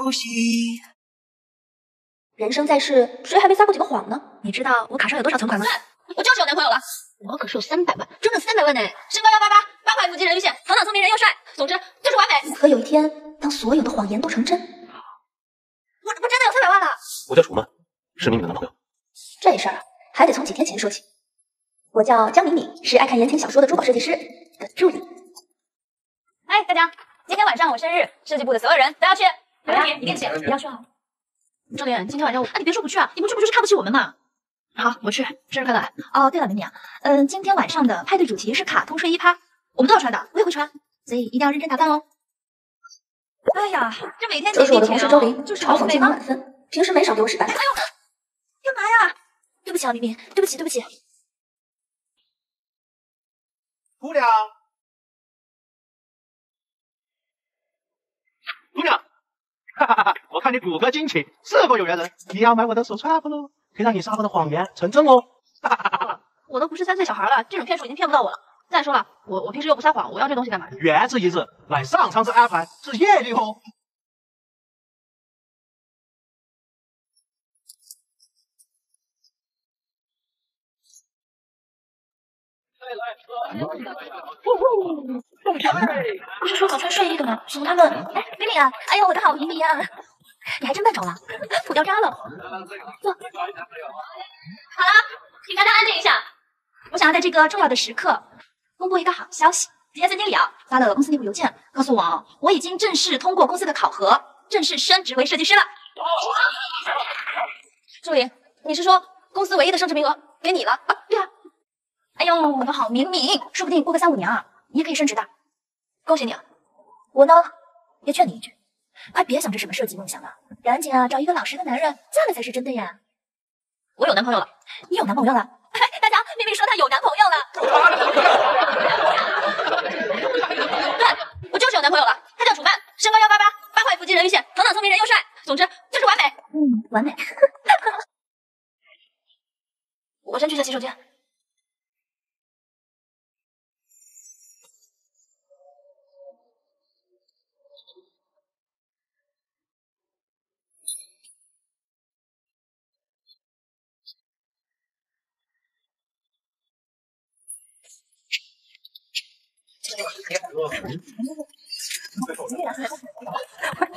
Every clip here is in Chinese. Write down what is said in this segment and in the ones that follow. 如昔。人生在世，谁还没撒过几个谎呢？你知道我卡上有多少存款吗？我就是有男朋友了，我可是有300万，整整300万呢！身高188，8块腹肌，人鱼线，头脑聪明，人又帅，总之就是完美。可有一天，当所有的谎言都成真，我真的有300万了。我叫楚曼，是敏敏的男朋友。这事儿还得从几天前说起。我叫江敏敏，是爱看言情小说的珠宝设计师的助理。哎，大家，今天晚上我生日，设计部的所有人都要去。没问题，一定去。不要说啊。 张林，今天晚上我……啊，你别说不去啊！你不去不就是看不起我们吗？好，我去，生日快乐！哦，对了，美女啊，今天晚上的派对主题是卡通睡衣趴，我们都要穿的，我也会穿，所以一定要认真打扮哦。哎呀，这每天……这是我的同事周林，嘲讽技能满分，平时没少给我使绊子。哎呦，干嘛呀？对不起啊，明明，对不起，对不起。姑娘，姑娘。 哈哈哈！我看你骨骼惊奇，是否有缘人？你要买我的手串不喽？可以让你撒谎的谎言成真哦！哈哈哈！我都不是3岁小孩了，这种骗术已经骗不到我了。再说了，我平时又不撒谎，我要这东西干嘛？原是一日，乃上苍之安排，是业力哦。哦 不是说早穿睡衣的吗？什么他们……哎，敏敏啊！哎呦，我的好敏敏啊！你还真扮着了，土掉渣了。坐。好了，请大家安静一下。我想要在这个重要的时刻公布一个好消息。今天孙经理啊发了公司内部邮件，告诉我啊，我已经正式通过公司的考核，正式升职为设计师了。助理，你是说公司唯一的升职名额给你了？啊，对啊。哎呦，我的好敏敏，说不定过个3、5年啊。 你也可以升职的，恭喜你啊！我呢，也劝你一句，快别想着什么设计梦想了，赶紧啊，找一个老实的男人，嫁了才是真的呀！我有男朋友了，你有男朋友了？哎，大家，明明说她有男朋友了。对，我就是有男朋友了，他叫楚曼，身高188，8块腹肌，人鱼线，头脑聪明，人又帅，总之就是完美。嗯，完美。我先去下洗手间。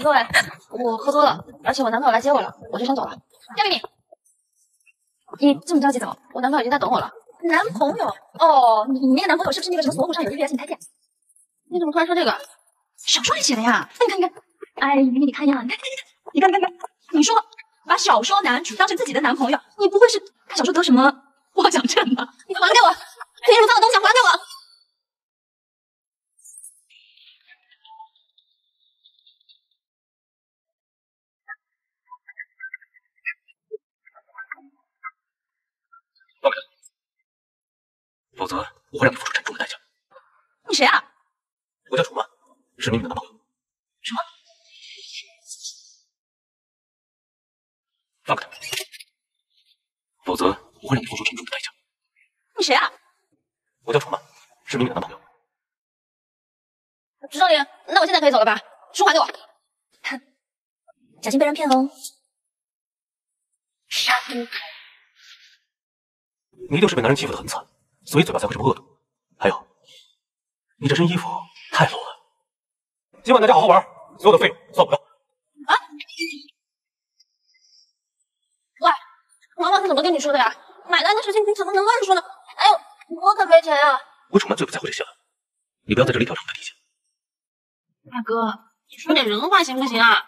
各位，我喝多了，而且我男朋友来接我了，我就先走了。江敏敏，你这么着急走？我男朋友已经在等我了。男朋友？哦，你那个男朋友是不是那个什么锁骨上有一个 S 型开片？你怎么突然说这个？小说里写的呀。那你看，你看，哎，敏敏，你看呀，你看，你说把小说男主当成自己的男朋友，你不会是看小说得什么妄想症吧？你还给我，林如芳的东西还给我！ 否则我会让你付出沉重的代价。你谁啊？我叫楚曼，是敏敏的男朋友。什么？放开他！否则我会让你付出沉重的代价。你谁啊？我叫楚曼，是敏敏的男朋友。石正林，那我现在可以走了吧？书还给我。哼，小心被人骗哦。杀猪！你一定是被男人欺负的很惨。 所以嘴巴才会这么恶毒。还有，你这身衣服太 low 了。今晚大家好好玩，所有的费用算我的。啊！喂，王老师怎么跟你说的呀？买单的事情你怎么能乱说呢？哎呦，我可没钱啊！我楚曼最不在乎这些了，你不要在这里挑战我的底线。大哥，你说点人话行不行啊？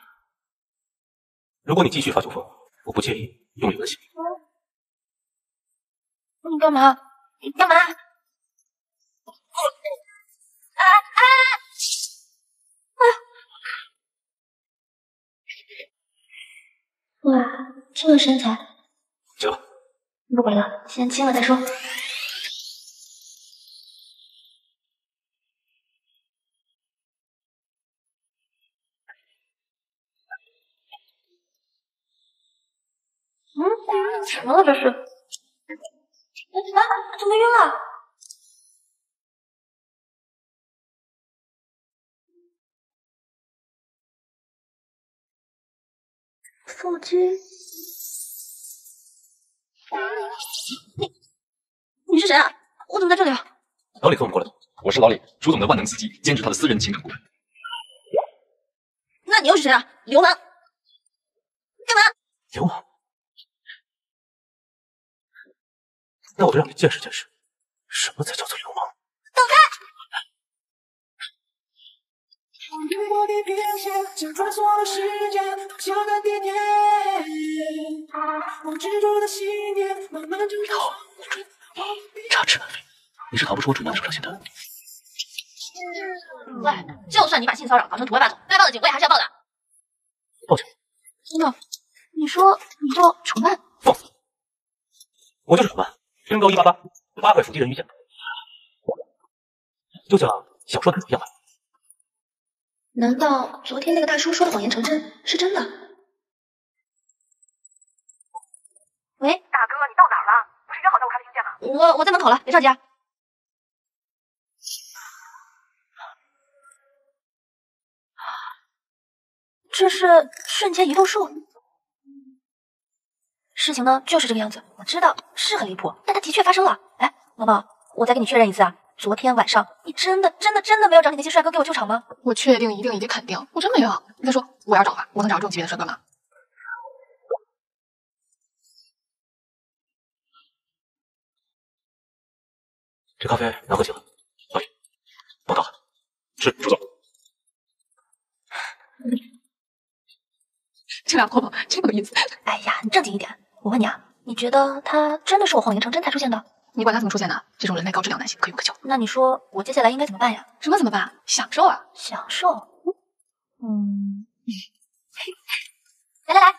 如果你继续发酒疯，我不介意用你的血。你干嘛？ 你干嘛？啊！哇，这个身材！行了，不管了，先亲了再说。什么了这是？ 啊！怎么晕了？父君，你是谁啊？我怎么在这里啊？老李托我们过来的，我是老李，楚总的万能司机，兼职他的私人情感顾问。那你又是谁啊？流氓！干嘛？流氓！那我得让你见识见识，什么才叫做流氓！走开！ 你逃，插翅难飞，你是逃不出我准备的手下线的。喂，就算你把性骚扰搞成土味霸总，该报的警卫还是要报的。报警？真的？你说你叫蠢蛋？放肆！我就是蠢蛋，身高188，8块伏地人鱼线，就像小说的一样吧。 难道昨天那个大叔说的谎言成真是真的？喂，大哥，你到哪儿了？不是约好在我咖啡厅见吗？我在门口了，别着急啊。这是瞬间移动术。事情呢就是这个样子，我知道是很离谱，但它的确发生了。哎，毛毛，我再跟你确认一次啊。 昨天晚上，你真的没有找你那些帅哥给我救场吗？我确定，一定，已经肯定，我真没有。你再说，我要找吧，我能找这种级别的帅哥吗？这咖啡拿过去了，老李，帮到了，是朱总。这俩婆婆真有意思。哎呀，你正经一点。我问你啊，你觉得他真的是我谎言成真才出现的？ 你管他怎么出现的？这种人脉高质量男性可遇不可求。那你说我接下来应该怎么办呀？什么怎么办？享受啊！享受。来，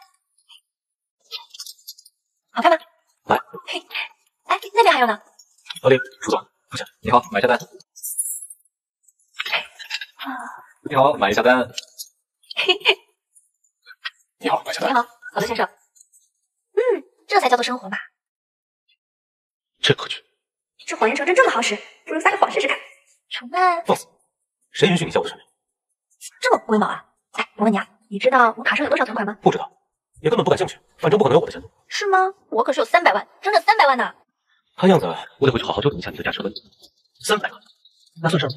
好看吗？来。嘿，哎，那边还有呢。老李，楚总，不是，你好，买下单。你好，买下单。你好，买下单。你好，好的，先生。嗯，这才叫做生活嘛。 这可取，这谎言成真这么好使，不如撒个谎试试看。蠢蛋，放肆！谁允许你笑我的身份？这么龟毛啊！哎，我问你啊，你知道我卡上有多少存款吗？不知道，也根本不感兴趣，反正不可能有我的钱。是吗？我可是有300万，整整300万呢。看样子我得回去好好纠正一下你的价值观。300万，那算什么？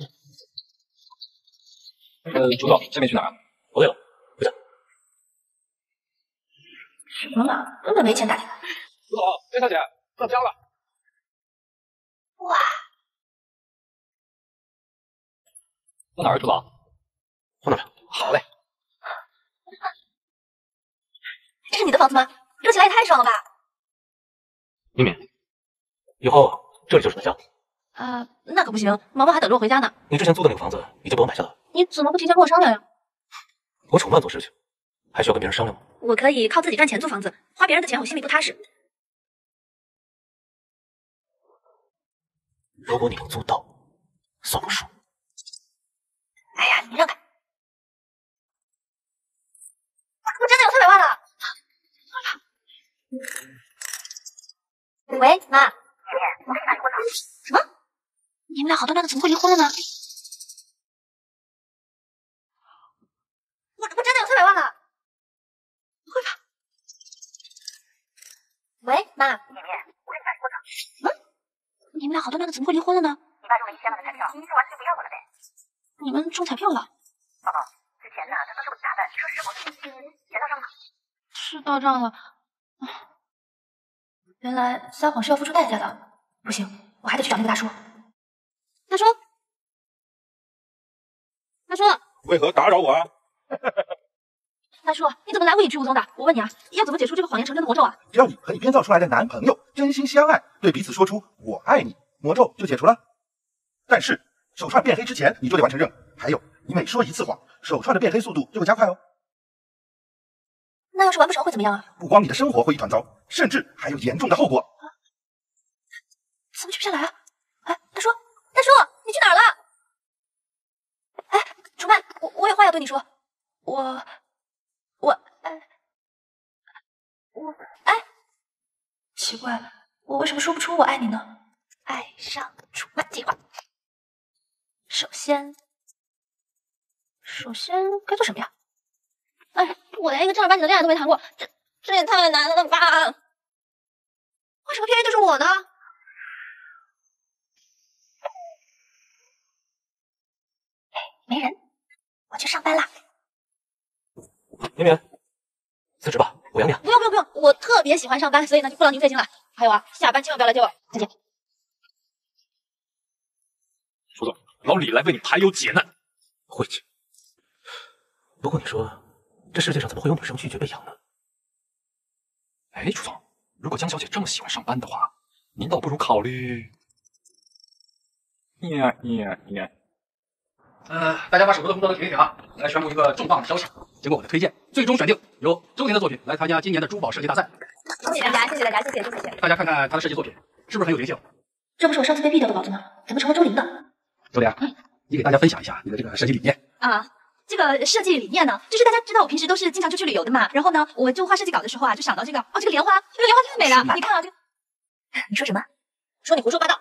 楚总，下面去哪儿？我累了，回家。什么嘛，根本没钱打理。楚总，魏小姐到家了。 哇！到哪儿，朱总？到哪儿？好嘞。这是你的房子吗？热起来也太爽了吧！敏敏，以后这里就是你的家。那可不行，毛毛还等着我回家呢。你之前租的那个房子已经被我买下了。你怎么不提前跟我商量呀？我宠慢做事情，还需要跟别人商量吗？我可以靠自己赚钱租房子，花别人的钱我心里不踏实。 如果你能做到，算我输。哎呀，你让开！我真的有300万了。喂，妈，我跟你爸离婚了。什么？你们俩好端端的怎么会离婚了呢？我真的有300万了。不会吧？喂，妈，我跟你爸离婚了。什么？ 你们俩好端端的怎么会离婚了呢？你爸中了1000万的彩票，你中完钱就不要我了呗？你们中彩票了？宝宝，之前呢，他都是我的打扮，说是我的，钱到账了。是到账了。原来撒谎是要付出代价的。不行，我还得去找那个大叔。大叔，大叔，为何打扰我啊？大叔，你怎么来无影去无踪的？我问你啊，要怎么解除这个谎言成真的魔咒啊？只要你和你编造出来的男朋友真心相爱，对彼此说出“我爱你”，魔咒就解除了。但是手串变黑之前，你就得完成任务。还有，你每说一次谎，手串的变黑速度就会加快哦。那要是完不成会怎么样啊？不光你的生活会一团糟，甚至还有严重的后果。啊、怎么停不下来啊？哎，大叔，你去哪儿了？哎，楚曼，我有话要对你说。我奇怪，我为什么说不出我爱你呢？爱上楚曼计划，首先该做什么呀？哎，我连一个正儿八经的恋爱都没谈过，这也太难了吧？为什么偏偏就是我呢？哎，没人，我去上班啦。明明，辞职吧，我养你啊。不用不用不用，我特别喜欢上班，所以呢就不劳您费心了。还有啊，下班千万不要来接我，再见。楚总，老李来为你排忧解难，晦气。不过你说。 这世界上怎么会有女生拒绝被养呢？哎，楚总，如果江小姐这么喜欢上班的话，您倒不如考虑……大家把手头的工作都停一停啊！来宣布一个重磅的消息：经过我的推荐，最终选定由周宁的作品来参加今年的珠宝设计大赛。恭喜大家，谢谢大家，谢谢，谢谢！大家看看她的设计作品是不是很有灵性？这不是我上次被毙掉的稿子吗？怎么成了周宁的？周玲，你给大家分享一下你的这个设计理念啊。 这个设计理念呢，就是大家知道我平时都是经常出去旅游的嘛，然后呢，我就画设计稿的时候啊，就想到这个，哦，这个莲花，这个莲花太美了，你看啊，这个，你说什么？说你胡说八道。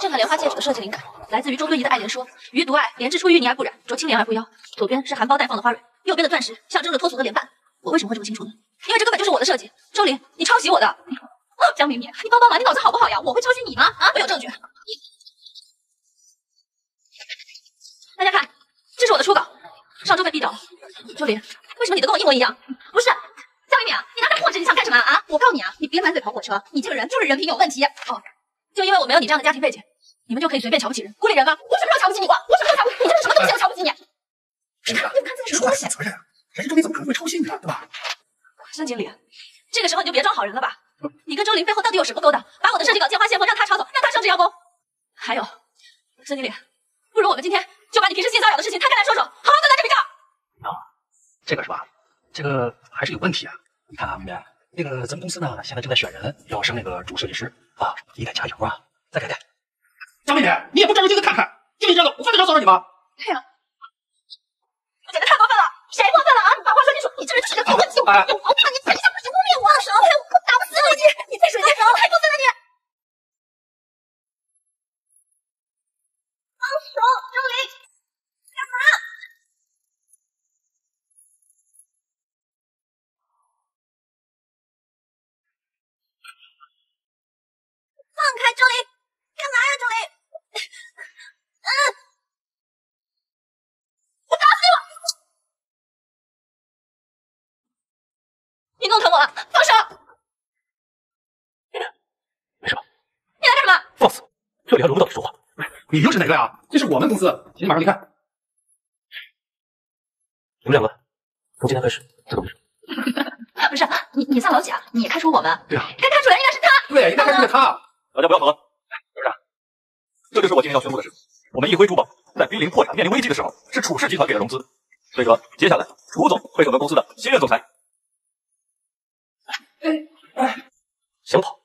这款莲花戒指的设计灵感来自于周敦颐的《爱莲说》，余独爱莲之出淤泥而不染，濯清涟而不妖。左边是含苞待放的花蕊，右边的断石象征着脱俗和廉价。我为什么会这么清楚呢？因为这根本就是我的设计，周玲，你抄袭我的。哦，江明敏，你帮帮忙，你脑子好不好呀？我会抄袭你吗？啊，我有证据。大家看。 这是我的初稿，上周被毙掉了。周林，为什么你的跟我一模一样？不是，江一鸣，你拿着破纸你想干什么啊？我告诉你啊，你别满嘴跑火车，你这个人就是人品有问题。哦，就因为我没有你这样的家庭背景，你们就可以随便瞧不起人、孤立人吗？我什么时候瞧不起你过？我什么时候瞧不起你？这是什么东西？我瞧不起你？你看，你看这是我负责任，人家周林怎么可能会抄袭你的，对吧？孙经理，这个时候你就别装好人了吧？你跟周林背后到底有什么勾当？把我的设计稿借花献佛，让他抄走，让他升职邀功。还有，孙经理，不如我们今天。 就把你平时性骚扰的事情摊开来说说，好好跟大家比较。啊，这个是吧？这个还是有问题啊！你看啊，明明，那个咱们公司呢，现在正在选人，要升那个主设计师啊，你得加油啊，再改改。张美敏，你也不照照镜子看看，就你这个，我犯得着骚扰你吗？对呀、啊，我简直太过分了！谁过分了啊？你把话说清楚，你这人就是有问题，有毛病！你凭什么只忽略我？手，我打不死你！你再说一遍，太过分了你！ 手，周林，干嘛？放开周林，干嘛呀，周林？我打死你！你弄疼我了，放手！没事吧？你来干什么？放肆！这里还轮不到你说话。 你又是哪个呀？这是我们公司，请你马上离开。你们两个，从今天开始再都没事。不是你算老几啊？你开除我们？对啊，该开除的应该是他。对，应该开除的他。大家不要吵了，董事长，这就是我今天要宣布的事。我们一辉珠宝在濒临破产、面临危机的时候，是楚氏集团给了融资，所以说接下来楚总会成为公司的新任总裁。想跑，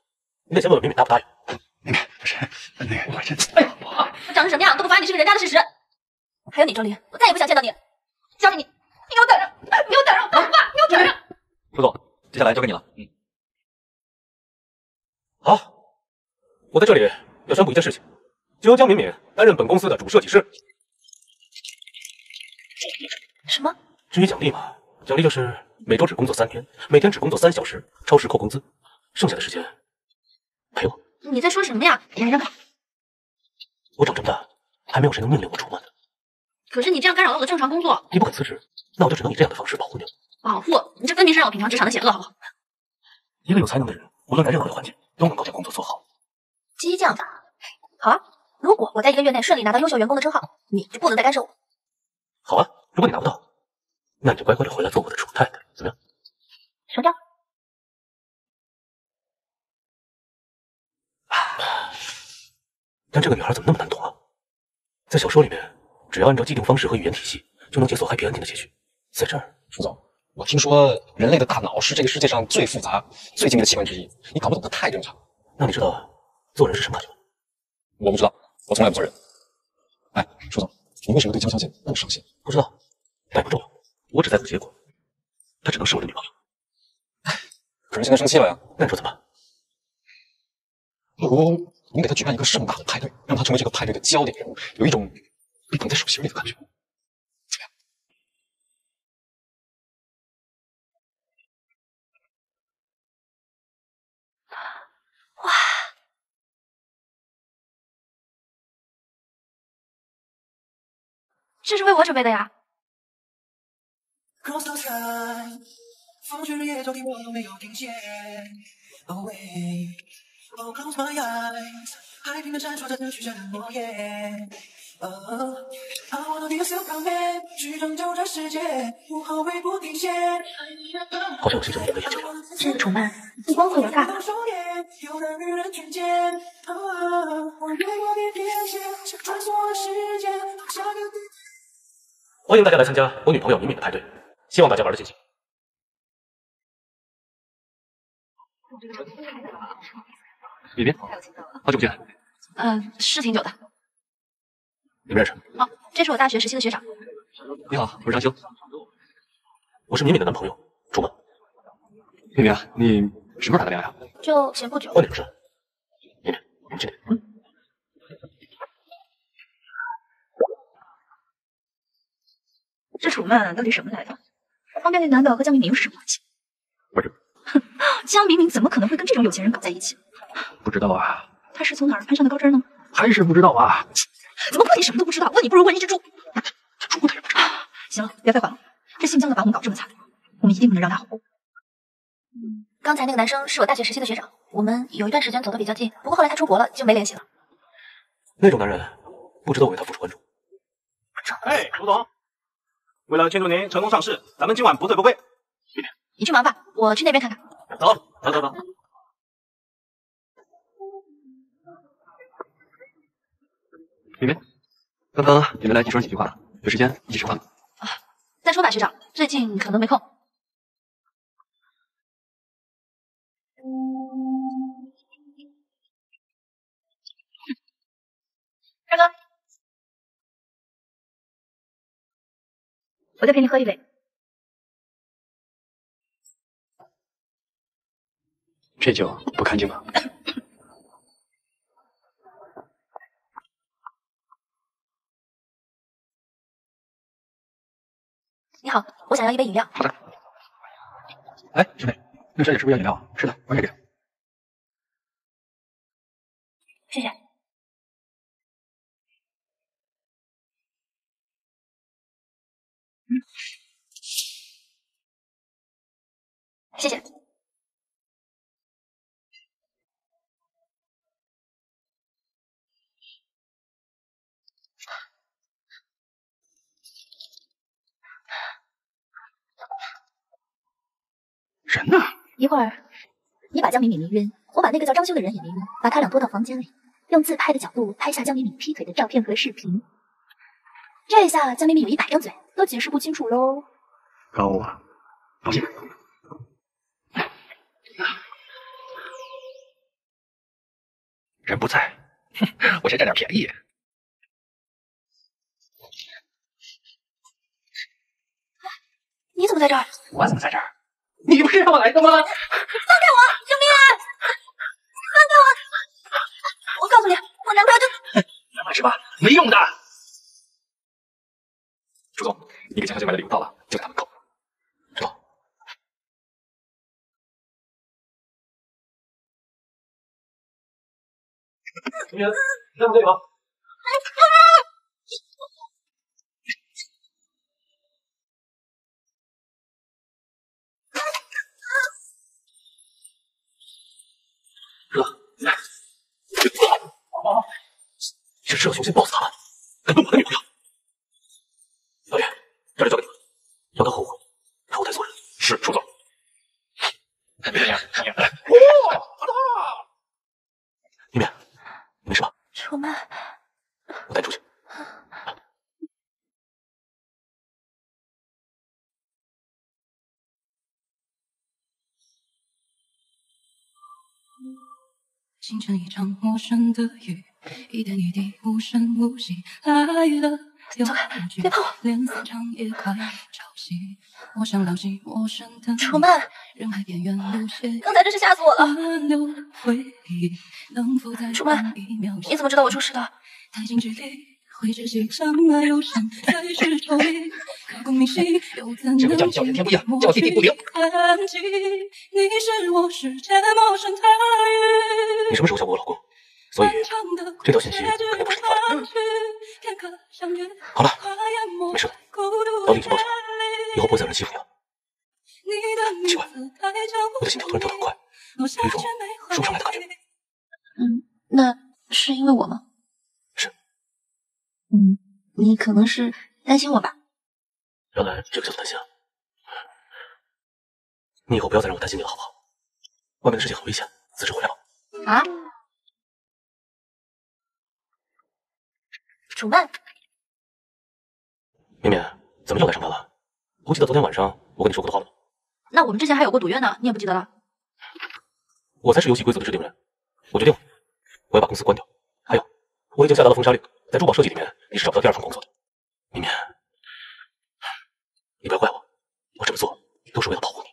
你得先问问敏敏答不答应。 那个不是那个，我真……哎呀，我长成什么样都不反你是个人渣的事实。还有你周林，我再也不想见到你了。交给你，你给我等着，你给我等着，我爸爸，你给我等着。楚总，接下来交给你了。嗯。好，我在这里要宣布一件事情，就由江敏敏担任本公司的主设计师。什么？至于奖励嘛，奖励就是每周只工作3天，每天只工作3小时，超时扣工资，剩下的时间陪我。 你在说什么呀？你让开！我长这么大，还没有谁能命令我出门呢。可是你这样干扰到我的正常工作。你不肯辞职，那我就只能以这样的方式保护你了。保护？你这分明是让我品尝职场的险恶，好不好？一个有才能的人，无论在任何环境，都能够将工作做好。激将法，好啊！如果我在1个月内顺利拿到优秀员工的称号，你就不能再干涉我。好啊！如果你拿不到，那你就乖乖的回来做我的楚太太，怎么样？成交。 但这个女孩怎么那么难懂啊？在小说里面，只要按照既定方式和语言体系，就能解锁 happy ending 的结局。在这儿，楚总，我听说人类的大脑是这个世界上最复杂、最精密的器官之一，你搞不懂它太正常。那你知道做人是什么感觉吗？我不知道，我从来不做人。哎，楚总，你为什么对江小姐那么伤心？不知道，但不重要，我只在乎结果。她只能是我的女朋友。哎，可是现在生气了呀，那你说怎么办？不如。 你给他举办一个盛大的派对，让他成为这个派对的焦点人物，有一种被捧在手心里的感觉。这是为我准备的呀。好像我是真的被研究了。这个楚曼，你光头有大。 欢迎大家来参加我女朋友敏敏的派对，希望大家玩得尽兴。李斌，好久不见。是挺久的。你们认识？哦，这是我大学时期的学长。你好，我是张修，我是敏敏的男朋友楚梦。敏敏啊，你什么时候谈的恋爱啊？就前不久。关你什么事？敏敏，我们去哪？嗯。 这楚曼到底什么来头？方便面男的和江明明又是什么关系？不知道。哼，江明明怎么可能会跟这种有钱人搞在一起？不知道啊。他是从哪儿攀上的高枝呢？还是不知道啊？怎么问你什么都不知道？问你不如问一只猪。这猪可是不知道。行了，别废话了。这姓江的把我们搞这么惨，我们一定不能让他好过。刚才那个男生是我大学时期的学长，我们有一段时间走得比较近，不过后来他出国了，就没联系了。那种男人，不值得我为他付出关注。哎，吴总。 为了庆祝您成功上市，咱们今晚不醉不归。你去忙吧，我去那边看看。走，走，走，走。里面，刚刚你们来一起说几句话，有时间一起吃饭。啊，再说吧，学长，最近可能没空。大哥。 我再陪你喝一杯。这酒不干净吧？你好，我想要一杯饮料。好的。哎，师妹，那小姐是不是要饮料啊？是的，我给。谢谢。 谢谢。人呢？一会儿你把江敏敏迷晕，我把那个叫张修的人也迷晕，把他俩拖到房间里，用自拍的角度拍下江敏敏劈腿的照片和视频。这下江敏敏有100张嘴，都解释不清楚喽。搞我，抱歉。 人不在，哼，我先占点便宜。你怎么在这儿？我怎么在这儿？你不是让我来的吗？放开我！救命啊！放开我！我告诉你，我男朋友就……难办是吧？没用的。朱总，你给江小姐买的礼物到了，就在他门口。知道。 明明，你看我这个。热，来，这是要雄心抱死他们，敢动我的女朋友！小雨，这里交给你们，让他后悔，让我太做人。是，楚总。别这样，来。哦，明明。 你没事吧？楚曼，我带你出去。清晨，一场无声的雨，一点一滴，无声无息来了又去。别碰我！连散场也快潮汐，我想捞起陌生的楚曼。 人海边缘路线，刚才真是吓死我了！楚曼，你怎么知道我出事的？这个叫你叫人天不应，叫地地不灵。你什么时候想过我老公？所以这条信息肯定不是你发的。好了，没事，老李已经报警了，以后不会再有人欺负你了。奇怪，我的心跳突然跳得很快，有一种说不上来的感觉。那是因为我吗？是。你可能是担心我吧？原来这个叫做担心啊！你以后不要再让我担心你了，好不好？外面的事情很危险，辞职回来吧。啊？ 楚曼，绵绵，怎么又来上班了？不记得昨天晚上我跟你说过的话了吗？那我们之前还有过赌约呢，你也不记得了？我才是游戏规则的制定人，我决定了，我要把公司关掉。还有，我已经下达了封杀令，在珠宝设计里面你是找不到第二份工作的。绵绵，你不要怪我，我这么做都是为了保护你。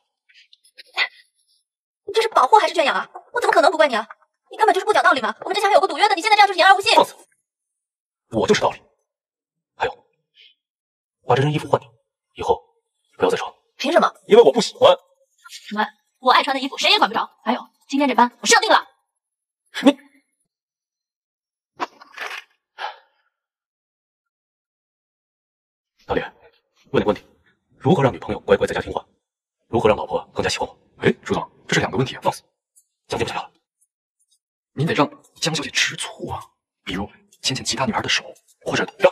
你这是保护还是圈养啊？我怎么可能不怪你啊？你根本就是不讲道理嘛！我们之前还有过赌约的，你现在这样就是言而无信。放肆！ 我就知道了。还有，把这身衣服换掉，以后不要再穿。凭什么？因为我不喜欢。什么？我爱穿的衣服谁也管不着。还有，今天这班我是要定了。你，老李，问你问题：如何让女朋友乖乖在家听话？如何让老婆更加喜欢我？哎，楚总，这是两个问题啊！放肆，江姐不想要了。你得让江小姐吃醋啊，比如。 牵牵其他女孩的手，或者让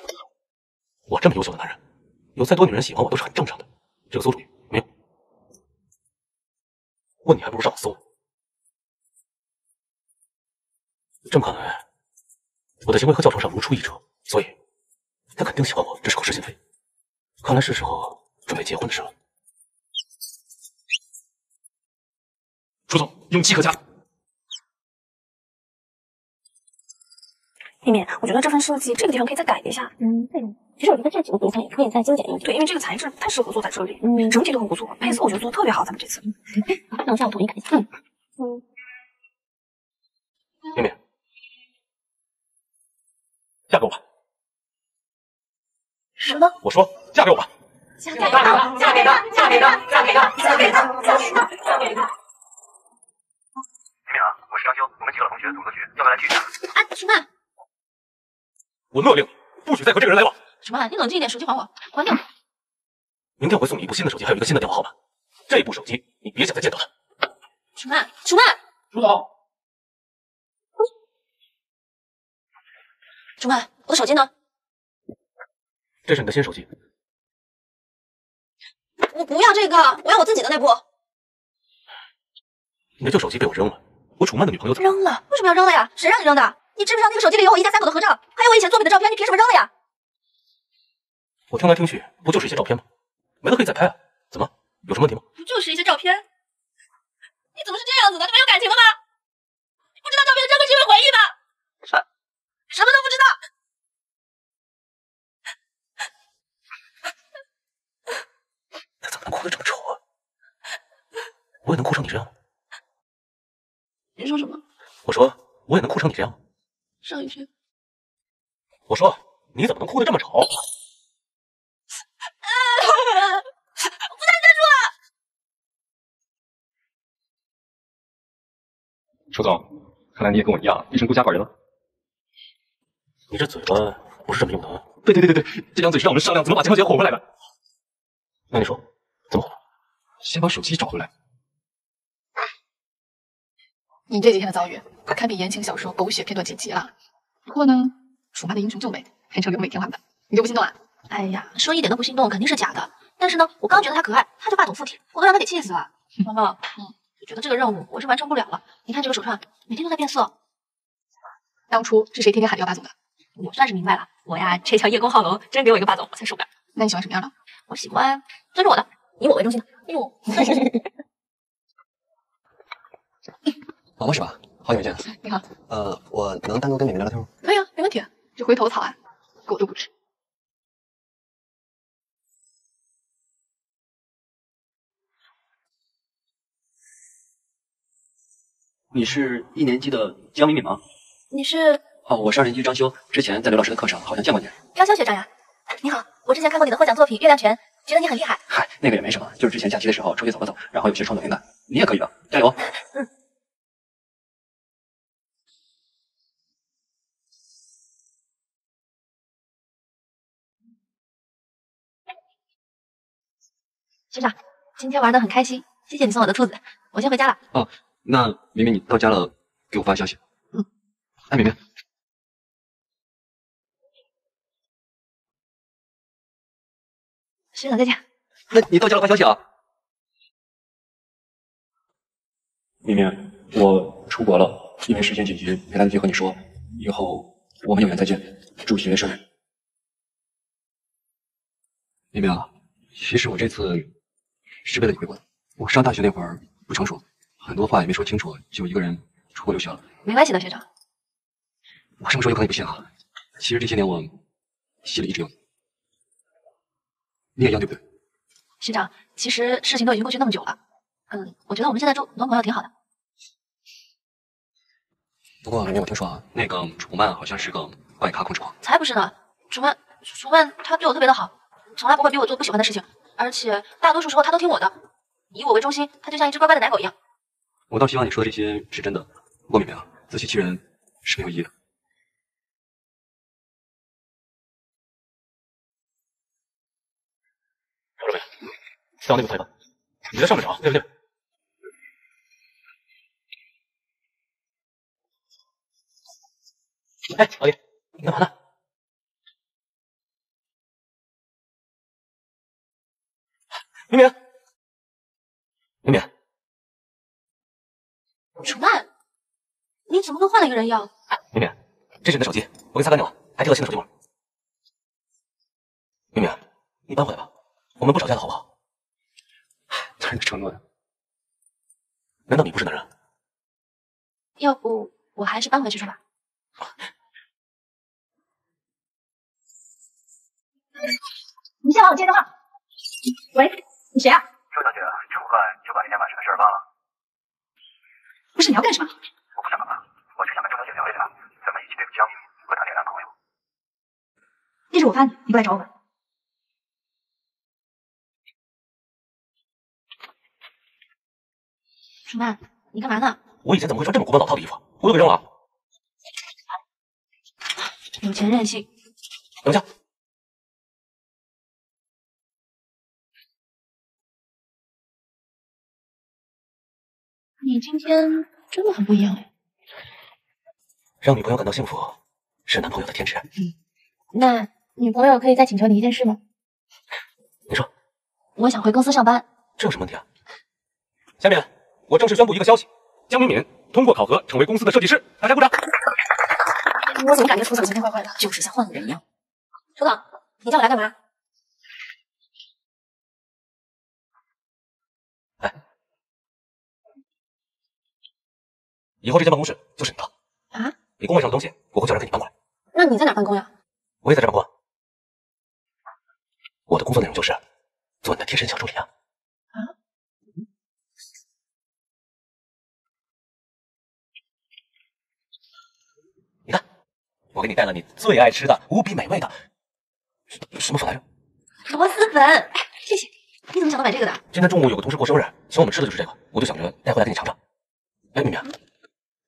我这么优秀的男人，有再多女人喜欢我都是很正常的。这个馊主意没有，问你还不如上网搜呢。这么看来，我的行为和教程上如出一辙，所以他肯定喜欢我，这是口是心非。看来是时候准备结婚的事了。楚总，用鸡和家。 面，我觉得这份设计这个地方可以再改一下。对，其实我觉得这几个部分也可以再精简一点。对，因为这个材质太适合做在这里，整体都很不错，配色我觉得做的特别好。咱们这次，等一下我统一改一下。面面，嫁给我吧。什么？我说嫁给我吧。嫁给他，嫁给他，嫁给他，嫁给他，嫁给他，嫁给他，嫁给他。 你好，我是张修，我们几个老同学组个局，要不要来聚一下？哎，楚曼，我勒令不许再和这个人来往。楚曼，你冷静一点，手机还我，还掉。明天我会送你一部新的手机，还有一个新的电话号码。这部手机你别想再见到他。楚曼，楚曼，楚总，楚曼，我的手机呢？这是你的新手机。我不要这个，我要我自己的那部。你的旧手机被我扔了。 我楚曼的女朋友怎么扔了？为什么要扔了呀？谁让你扔的？你知不知道那个手机里有我一家三口的合照，还有我以前作品的照片？你凭什么扔了呀？我听来听去，不就是一些照片吗？没了可以再拍啊？怎么？有什么问题吗？不就是一些照片？你怎么是这样子的？你没有感情了吗？你不知道照片的珍贵是因为回忆吗？什么都不知道。他怎么能哭得这么丑啊？我也能哭成你这样吗？ 你说什么？我说我也能哭成你这样。上一句。我说你怎么能哭得这么丑？我不能站住！楚总，看来你也跟我一样一生孤家寡人了。你这嘴巴不是这么用的啊！对，这张嘴是让我们商量怎么把江小姐哄回来的。那你说怎么哄？先把手机找回来。 你这几天的遭遇堪比言情小说狗血片段剪辑了。不过呢，楚妈的英雄救美还成留美天花板，你就不心动啊？哎呀，说一点都不心动肯定是假的。但是呢，我刚觉得他可爱，他就霸总附体，我都让他给气死了。萌萌，我觉得这个任务我是完成不了了。你看这个手串，每天都在变色。当初是谁天天喊你要霸总的？我算是明白了，我呀，这叫叶公好龙，真给我一个霸总，我才受不了。那你喜欢什么样的？我喜欢尊重我的，以我为中心的。哎呦。宝宝是吧？好久没见。你好。我能单独跟你们聊聊天吗？可以啊，没问题。这回头草啊，狗都不吃。你是一年级的江敏敏吗？你是？哦，我是二年级张修，之前在刘老师的课上好像见过你。张修学长呀，你好，我之前看过你的获奖作品《月亮泉》，觉得你很厉害。嗨，那个也没什么，就是之前假期的时候出去走了走，然后有些创作灵感。你也可以的，加油。学长，今天玩得很开心，谢谢你送我的兔子，我先回家了。哦，那明明你到家了给我发消息。嗯，哎，明明。 学长再见。那你到家了发消息啊，明明，我出国了，因为事情紧急没来得及和你说，以后我们有缘再见，祝学业顺利。明明啊，其实我这次是为了你回国的。我上大学那会儿不成熟，很多话也没说清楚，就一个人出国留学了。没关系的，学长。我这么说有可能你不信啊，其实这些年我心里一直有你。 你也一样对不对，学长？其实事情都已经过去那么久了，我觉得我们现在做朋友挺好的。不过我听说啊，那个楚曼好像是个怪咖控制狂。才不是呢，楚曼他对我特别的好，从来不会逼我做不喜欢的事情，而且大多数时候他都听我的，以我为中心，他就像一只乖乖的奶狗一样。我倒希望你说的这些是真的，不过明明啊，自欺欺人是没有意义的。 到那个台吧，你在上面找，对不对？哎，老弟，你干嘛呢？明明，明明，楚曼，你怎么跟换了一个人一样？哎，明明，这是你的手机，我给擦干净了，还贴了新的手机膜。明明，你搬回来吧，我们不吵架了，好不好？ 哪有承诺的？难道你不是男人？要不我还是搬回去住吧。你先帮我接电话。喂，你谁啊？周小姐，这么快就把今天晚上的事忘了？不是你要干什么？我不想干嘛，我只想跟周小姐聊一聊，咱们一起对付江宇和她那个男朋友。地址我发你，你过来找我吧。 楚曼，你干嘛呢？我以前怎么会穿这么古板老套的衣服？我又给扔了啊！有钱任性。等一下，你今天真的很不一样哎。让女朋友感到幸福是男朋友的天职。嗯，那女朋友可以再请求你一件事吗？你说。我想回公司上班。这有什么问题啊？下面。 我正式宣布一个消息：江敏敏通过考核，成为公司的设计师。大家鼓掌！我怎么感觉楚总今天怪怪的，就是像换了人一样。楚总，你叫我来干嘛？哎，以后这间办公室就是你的啊！你工位上的东西，我会叫人给你搬过来。那你在哪办公呀？我也在这办公。我的工作内容就是做你的贴身小助理啊。 我给你带了你最爱吃的无比美味的什么粉来着？螺蛳粉。哎，谢谢。你怎么想到买这个的？今天中午有个同事过生日，请我们吃的就是这个，我就想着带回来给你尝尝。哎，明明，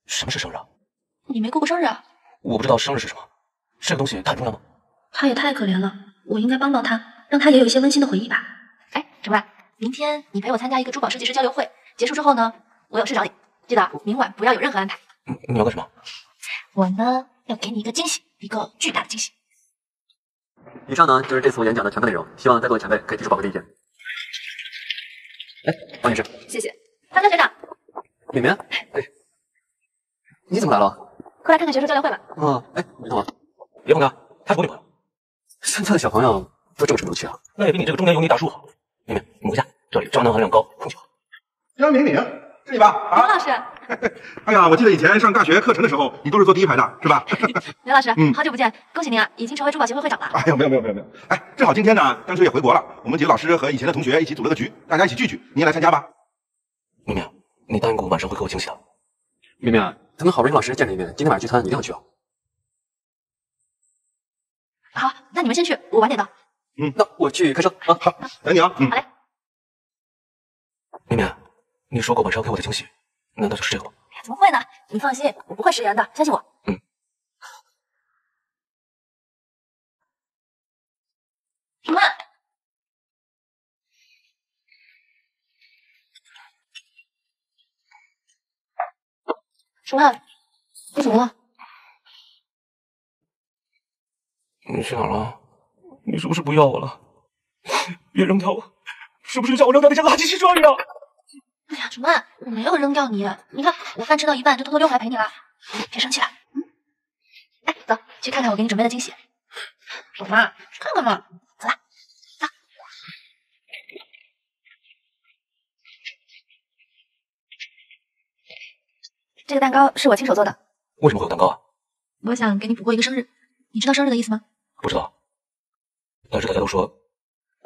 什么是生日啊？你没过过生日啊？我不知道生日是什么，这个东西它很重要吗？他也太可怜了，我应该帮帮他，让他也有一些温馨的回忆吧。哎，楚曼，明天你陪我参加一个珠宝设计师交流会，结束之后呢，我有事找你，记得明晚不要有任何安排。你要干什么？我呢？ 要给你一个惊喜，一个巨大的惊喜。以上呢就是这次我演讲的全部内容，希望在座的前辈可以提出宝贵的意见。哎，王女士，谢谢。张学长，敏敏，哎，你怎么来了？快来看看学术交流会吧。啊，哎，你等我，别碰他，他是我女朋友。现在的小朋友都这么成熟啊，那也比你这个中年油腻大叔好。敏敏，你回家，这里胶囊含量高，空气好。张敏敏，是你吧？啊，王老师。 哎呀，我记得以前上大学课程的时候，你都是坐第一排的，是吧？刘老师，好久不见，恭喜您啊，已经成为珠宝协会会长了。哎呀，没有，哎，正好今天呢，张学也回国了，我们几个老师和以前的同学一起组了个局，大家一起聚聚，你也来参加吧。明明，你答应过我晚上会给我惊喜的。明明，咱们好不容易老师见了一面，今天晚上聚餐你一定要去啊。好，那你们先去，我晚点到。嗯，那我去开车啊。好，等你啊。嗯，好嘞。明明，你说过晚上要给我的惊喜。 难道就是这个吗？怎么会呢？你放心，我不会食言的，相信我。嗯。什么？什么？你怎么了？你去哪儿了？你是不是不要我了？别扔掉我！是不是叫我扔掉那些垃圾汽车一样？哎呀，主曼，我没有扔掉你。你看，我饭吃到一半就偷偷溜回来陪你了，别生气了。嗯，哎，走，去看看我给你准备的惊喜。主曼，去看看嘛。走啦，走。这个蛋糕是我亲手做的。为什么会有蛋糕啊？我想给你补过一个生日。你知道生日的意思吗？不知道，但是大家都说，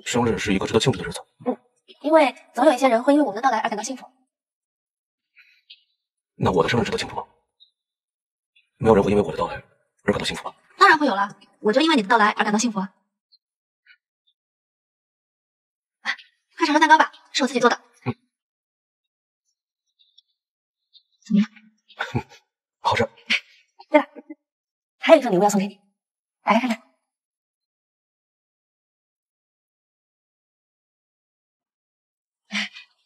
生日是一个值得庆祝的日子。嗯。 因为总有一些人会因为我们的到来而感到幸福。那我的生日值得庆祝吗？没有人会因为我的到来而感到幸福吧？当然会有了，我就因为你的到来而感到幸福啊！啊，快尝尝蛋糕吧，是我自己做的。嗯、怎么样？好吃。对了，还有一份礼物要送给你，打开看看。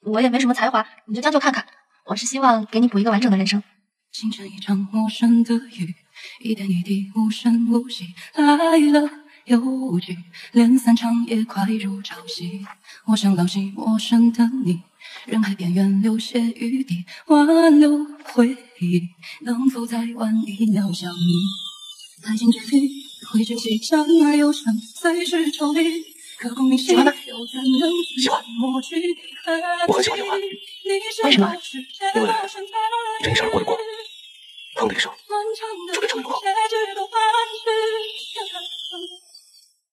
我也没什么才华，你就将就看看。我是希望给你补一个完整的人生。清晨一场无声的雨，一点一滴无声无息，来了又无惧，连散场也快如潮汐。我想捞起陌生的你，人海边缘留些余地，挽留回忆，能否再晚一秒想你？爱情之旅会珍惜，相爱又想随时抽离。 喜欢吗？喜欢，我很喜欢你玩。为什么？因为这一闪而过的光，砰的一声，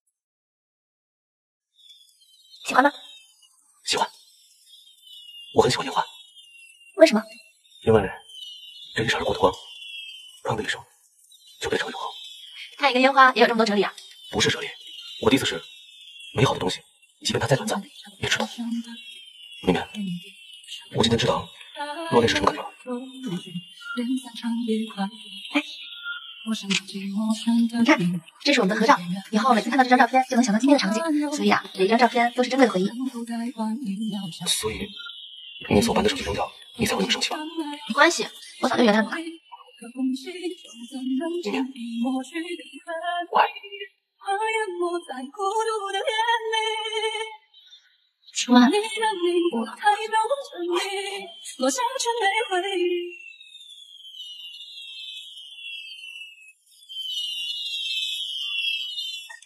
就变成了永恒。喜欢吗？喜欢，我很喜欢烟花。为什么？因为这一闪而过的光，砰的一声，就变成了永恒。看一个烟花也有这么多哲理啊！不是哲理，我的意思是。 美好的东西，即便它再短暂，也值得。明明，我今天知道落泪是什么感觉了。哎，你看，这是我们的合照。以后每次看到这张照片，就能想到今天的场景。所以啊，每一张照片都是珍贵的回忆。所以，你所办的手续扔掉，你才会那么生气吧？没关系，我早就原谅你了。明明，我爱你。 什么？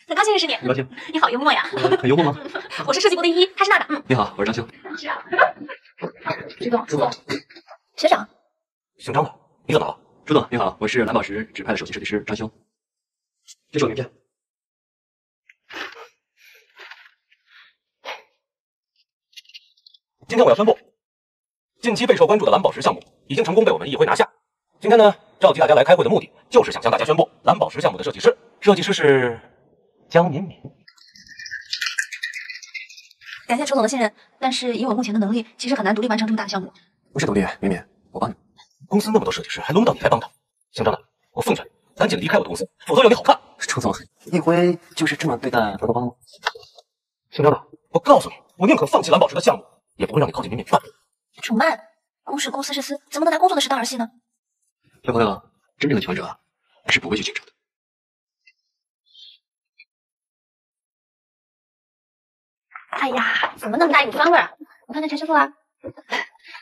很高兴认识你。很高兴。你好幽默呀！很幽默吗？我是设计部的依依，她是娜娜。嗯，你好，我是张星。学长，朱总，朱总，学长，姓张的，你怎么了？朱总，你好，我是蓝宝石指派的首席设计师张星。这是我名片。 今天我要宣布，近期备受关注的蓝宝石项目已经成功被我们议会拿下。今天呢，召集大家来开会的目的就是想向大家宣布，蓝宝石项目的设计师是江敏敏。感谢楚总的信任，但是以我目前的能力，其实很难独立完成这么大的项目。不是独立，敏敏，我帮你。公司那么多设计师，还轮不到你来帮他。姓张的，我奉劝你赶紧离开我的公司，否则要你好看。楚总，你会就是这么对待刘德邦吗？姓张的，我告诉你，我宁可放弃蓝宝石的项目。 也不会让你靠近敏敏半步。楚曼，公事是私，怎么能拿工作的事当儿戏呢？小朋友，真正的强者是不会去竞争的。哎呀，怎么那么大一股酸味儿？我看那柴师傅啊，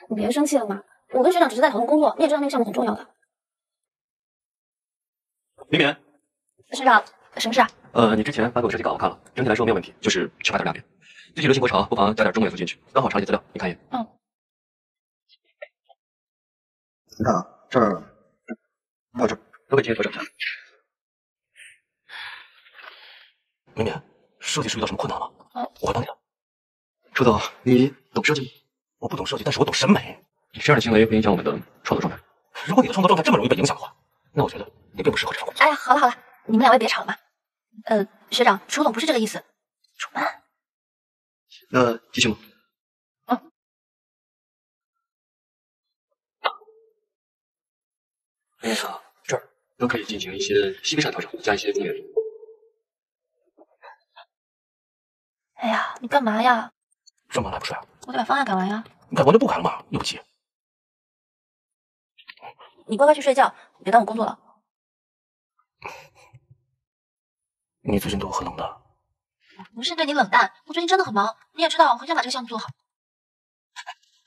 你别生气了嘛。我跟学长只是在讨论工作，你也知道那个项目很重要的。敏敏，学长，什么事啊？你之前发给我设计稿我看了，整体来说没有问题，就是缺乏点亮点。 具体流行国潮，不妨加点中国元素进去。刚好查一些资料，你看一眼。嗯。你看啊，这儿到这儿都被直接合上一下。明明，设计是遇到什么困难了？我会帮你的。楚总，你懂设计吗？我不懂设计，但是我懂审美。你这样的行为会影响我们的创作状态。如果你的创作状态这么容易被影响的话，那我觉得你并不适合这份工作。哎呀，好了好了，你们两位别吵了嘛。学长，楚总不是这个意思。楚曼。 继续吗？嗯。那个这儿都可以进行一些细微上调整，加一些重点。哎呀，你干嘛呀？这么晚还不睡啊？我得把方案改完呀。你改完就不改了嘛，又不急。你乖乖去睡觉，别耽误工作了。你最近对我很冷淡。不是对你冷淡，我最近真的很忙，你也知道，我很想把这个项目做好。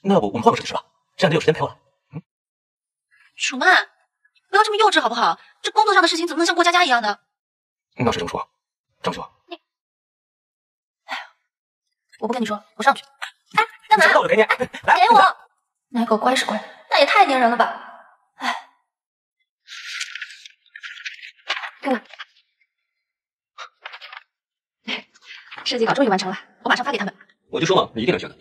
那我们换个时间吃吧，这样你有时间陪我了。嗯，楚曼，不要这么幼稚好不好？这工作上的事情怎么能像过家家一样的？你倒是这么说，张秀。你，哎呀，我不跟你说，我上去。哎，干嘛？我就给你，给我。奶狗乖是乖，但也太粘人了吧！哎，给我。 设计稿终于完成了，我马上发给他们。我就说嘛，你一定能选的。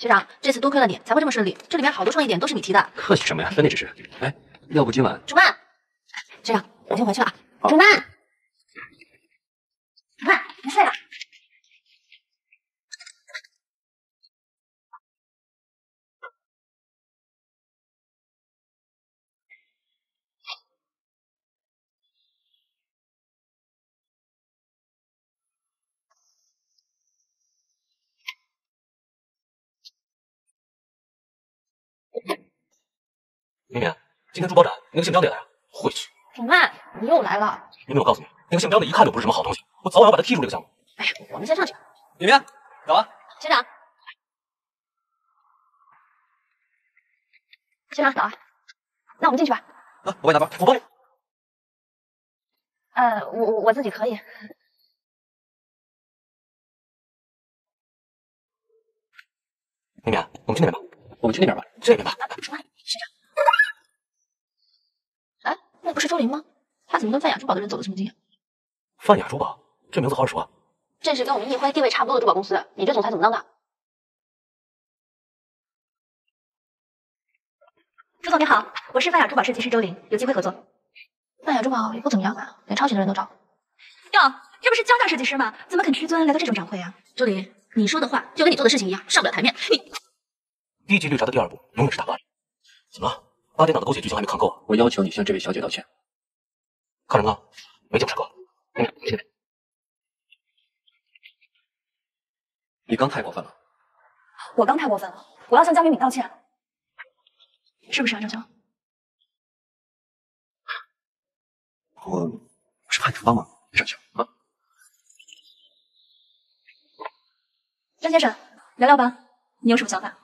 学长，这次多亏了你，才会这么顺利。这里面好多创意点都是你提的。客气什么呀，分内之事。哎，要不今晚……主曼，这样我先回去了啊。主曼，主曼，别睡了。明明，今天珠宝展那个姓张的来了，晦气！主曼，你又来了。明明，我告诉你，那个姓张的一看就不是什么好东西，我早晚要把他踢出这个项目。哎呀，我们先上去。明明，走啊！学长，学长，走啊！那我们进去吧。啊，我帮你拿包，我帮你。我自己可以。明明，我们去那边吧。我们去那边吧，这边吧。主曼，学长。 哎，那不是周玲吗？她怎么跟泛雅珠宝的人走得这么近啊？泛雅珠宝这名字好耳熟啊！这是跟我们易辉地位差不多的珠宝公司，你这总裁怎么当的？朱总你好，我是泛雅珠宝设计师周玲，有机会合作。泛雅珠宝也不怎么样啊，连抄袭的人都找。哟，这不是交大设计师吗？怎么肯屈尊来到这种展会啊？周玲，你说的话就跟你做的事情一样，上不了台面。你低级绿茶的第二步永远是大巴黎。怎么了？ 八点档的狗血剧情还没看够啊！我要求你向这位小姐道歉。看什么看？没见过这个。嗯，你刚太过分了。我刚太过分了，我要向江敏敏道歉。是不是啊，张江？我是怕你帮忙，没上去啊。张先生，聊聊吧，你有什么想法？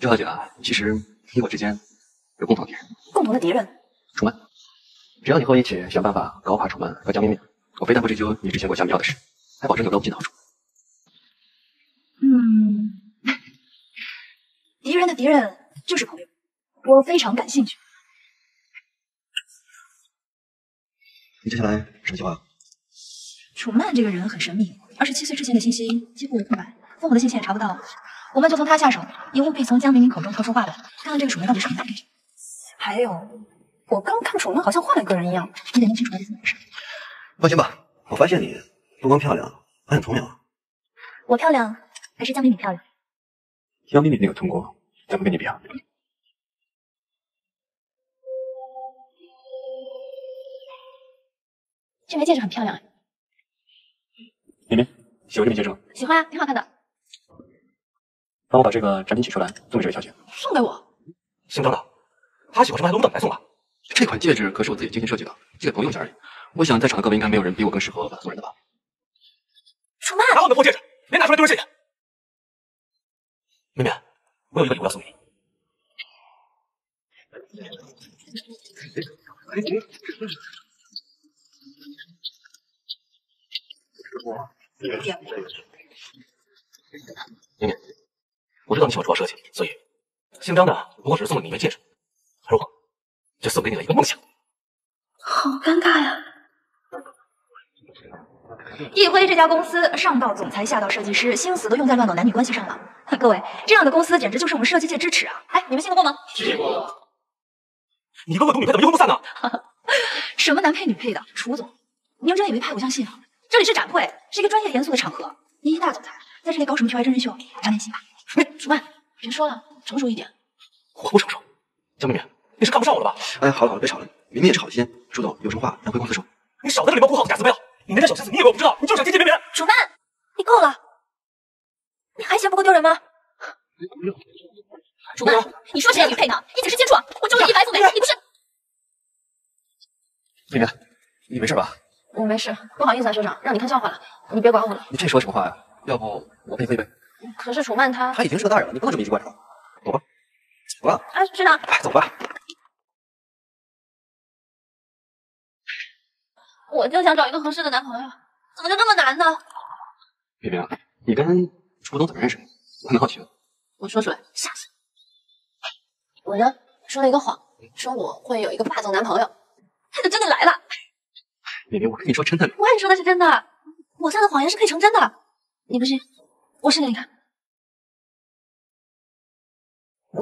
周小姐啊，其实你我之间。 有共同敌人，共同的敌人，楚曼。只要你和我一起想办法搞垮楚曼和江敏敏，我非但不追究你之前给我下迷药的事，还保证有捞不尽的好处。嗯，敌人的敌人就是朋友，我非常感兴趣。你接下来什么计划？楚曼这个人很神秘，27岁之前的信息几乎为空白，父母的信息也查不到，我们就从他下手，以务必从江敏敏口中套出话来，看看这个楚曼到底是哪里。 还有，我刚看楚曼好像换了一个人一样，你得弄清楚到底怎么回事。放心吧，我发现你不光漂亮，还很聪明啊。我漂亮还是江敏敏漂亮？江敏敏那个成功怎么跟你比啊？这枚戒指很漂亮哎。敏敏，喜欢这枚戒指吗？喜欢啊，挺好看的。帮我把这个展品取出来，送给这位小姐。送给我？姓张的。 他喜欢什么还轮不到你来送吧？这款戒指可是我自己精心设计的，借给朋友一下而已。我想在场的各位应该没有人比我更适合把它送人的吧？楚曼，拿我的破戒指，别拿出来丢人现眼。明明，我有一个礼物要送给你。明明，我知道你喜欢珠宝设计，所以姓张的不过只是送了你一枚戒指。 而我，就送给你了一个梦想。好尴尬呀！易辉这家公司上到总裁，下到设计师，心思都用在乱搞男女关系上了。各位，这样的公司简直就是我们设计界之耻啊！哎，你们信得过吗？信过。你问问董女配怎么一婚不散呢？什么男配女配的，楚总，您真以为派我相信啊？这里是展会，是一个专业严肃的场合。您一大总裁在这里搞什么权威真人秀？长点心吧。楚曼，别说了，成熟一点。我不成熟。 江敏敏，你是看不上我了吧？哎，好了好了，别吵了。明明也是好心，朱总有什么话让贵公子说。你少在这里猫哭耗子假慈悲了！你那点小心思，你以为我不知道？你就想接近别人。楚曼，你够了！你还嫌不够丢人吗？楚曼，你说谁女配呢？一起是接触，我周了100送给你，你不是？丽媛，你没事吧？我没事，不好意思啊，社长，让你看笑话了。你别管我了。你这说什么话呀？要不我陪你喝一杯？可是楚曼她已经是个大人了，你不能这么一直惯着她。走吧，走吧。啊，社长，哎，走吧。我就想找一个合适的男朋友，怎么就这么难呢？冰冰，你跟楚总怎么认识的？我很好奇的。我说出来吓死你！我呢，说了一个谎，说我会有一个霸总男朋友，他就真的来了。冰冰，我跟你说真的。我也说的是真的，我撒的谎言是可以成真的。你不信，我试给你看。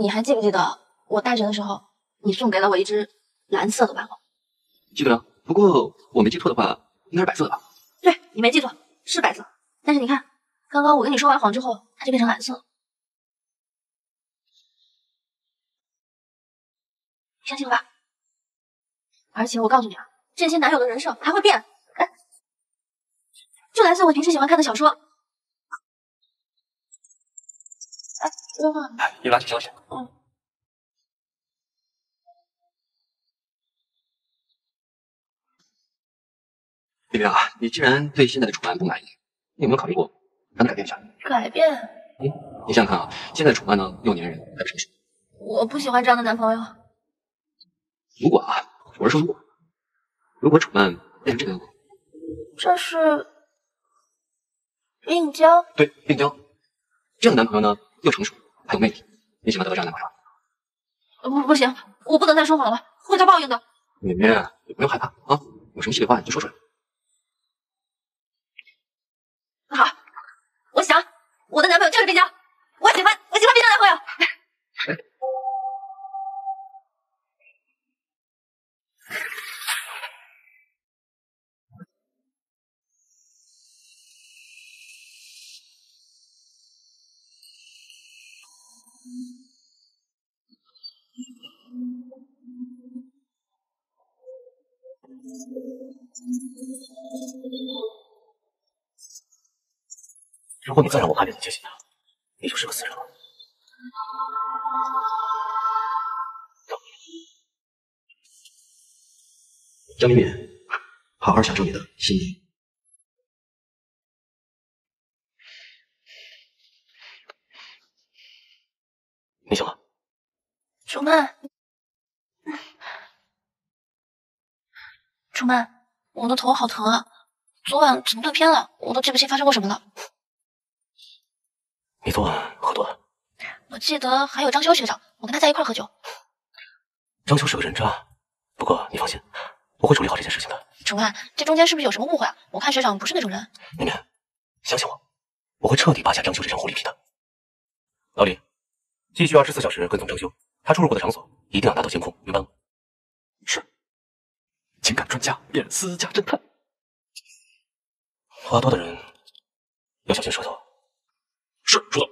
你还记不记得我大学的时候，你送给了我一只蓝色的玩偶？记得呀。 不过我没记错的话，应该是白色的吧？对，你没记错，是白色。但是你看，刚刚我跟你说完谎之后，它就变成蓝色了。相信了吧？而且我告诉你啊，这些男友的人设还会变，哎，就来自我平时喜欢看的小说。哎，等等，你拿去消息。嗯。 丽萍啊，你既然对现在的楚曼不满意，你有没有考虑过让他改变一下？改变？嗯，你想想看啊，现在楚曼呢，又粘人还不成熟。我不喜欢这样的男朋友。如果啊，我是说如果楚曼变成这个样子，这是病娇。对，病娇。这样的男朋友呢，又成熟还有魅力，你喜欢得到这样的男朋友？不行，我不能再说谎了，会遭报应的。绵绵，你不用害怕啊，有什么心里话你就说出来。 好，我想我的男朋友就是冰娇，我喜欢冰娇男朋友。如果你再让我看见你接近他，你就是个死人了。张敏敏，好好享受你的新年。你醒了？楚曼，楚曼，我的头好疼啊！昨晚怎么断片了？我都记不清发生过什么了。 你昨晚喝多了？我记得还有张修学长，我跟他在一块喝酒。张修是个人渣，不过你放心，我会处理好这件事情的。楚曼，这中间是不是有什么误会啊？我看学长不是那种人。明明，相信我，我会彻底拔下张修这张狐狸皮的。老李，继续24小时跟踪张修，他出入过的场所一定要拿到监控，明白吗？是。情感专家变私家侦探，话多的人要小心舌头。 是，楚总。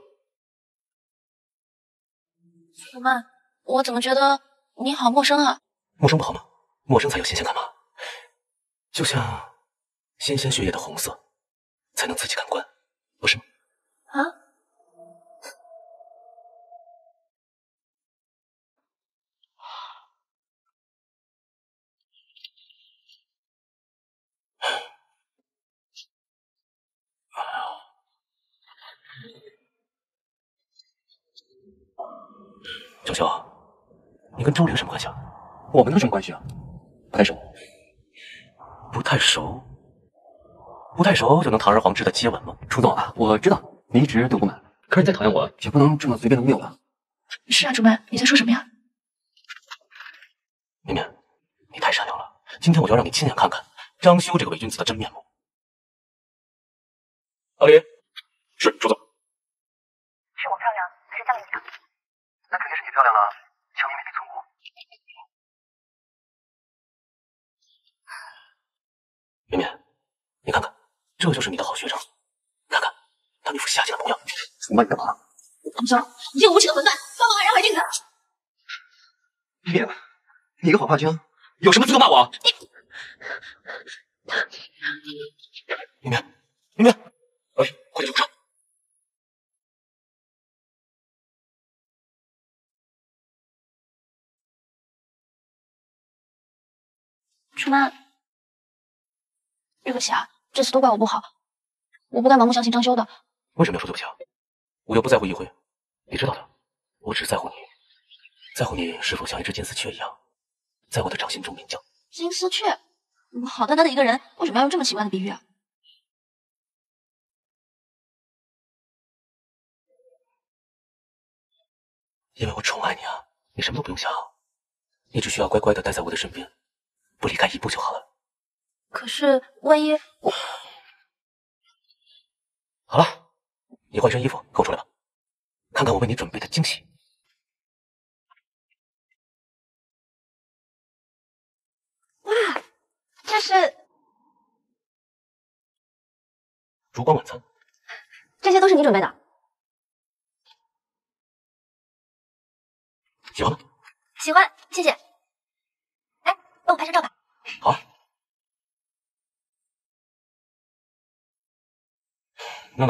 楚曼，我怎么觉得你好陌生啊？陌生不好吗？陌生才有新鲜感嘛。就像新鲜血液的红色，才能刺激感官，不是吗？啊？小肖，你跟周玲什么关系啊？我们能什么关系啊？不太熟，不太熟，不太熟就能堂而皇之的接吻吗？楚总啊，我知道你一直对我不满，可是你再讨厌我也不能这么随便的灭我吧？是啊，楚曼，你在说什么呀？明明，你太善良了，今天我就要让你亲眼看看张修这个伪君子的真面目。老李，是楚总。 漂亮了，小秘密得存活。明明，你看看，这就是你的好学长。看看，他那副下贱的模样。楚曼，你干嘛？张潇，你这个无耻的混蛋，帮忙害人害命的。明明，你个好话精，有什么资格骂我？你，明明，明明，哎，快点出场。 楚曼，对不起啊，这次都怪我不好，我不该盲目相信张修的。为什么要说对不起啊？我又不在乎一辉，你知道的，我只在乎你，在乎你是否像一只金丝雀一样，在我的掌心中鸣叫。金丝雀，我好淡淡的一个人，为什么要用这么奇怪的比喻啊？ 因为我宠爱你啊，你什么都不用想，你只需要乖乖的待在我的身边，不离开一步就好了。可是万一……我……好了，你换身衣服跟我出来吧，看看我为你准备的惊喜。哇，这是烛光晚餐，这些都是你准备的？ 喜欢吗？喜欢，谢谢。哎，帮我拍张照吧。好啊。No，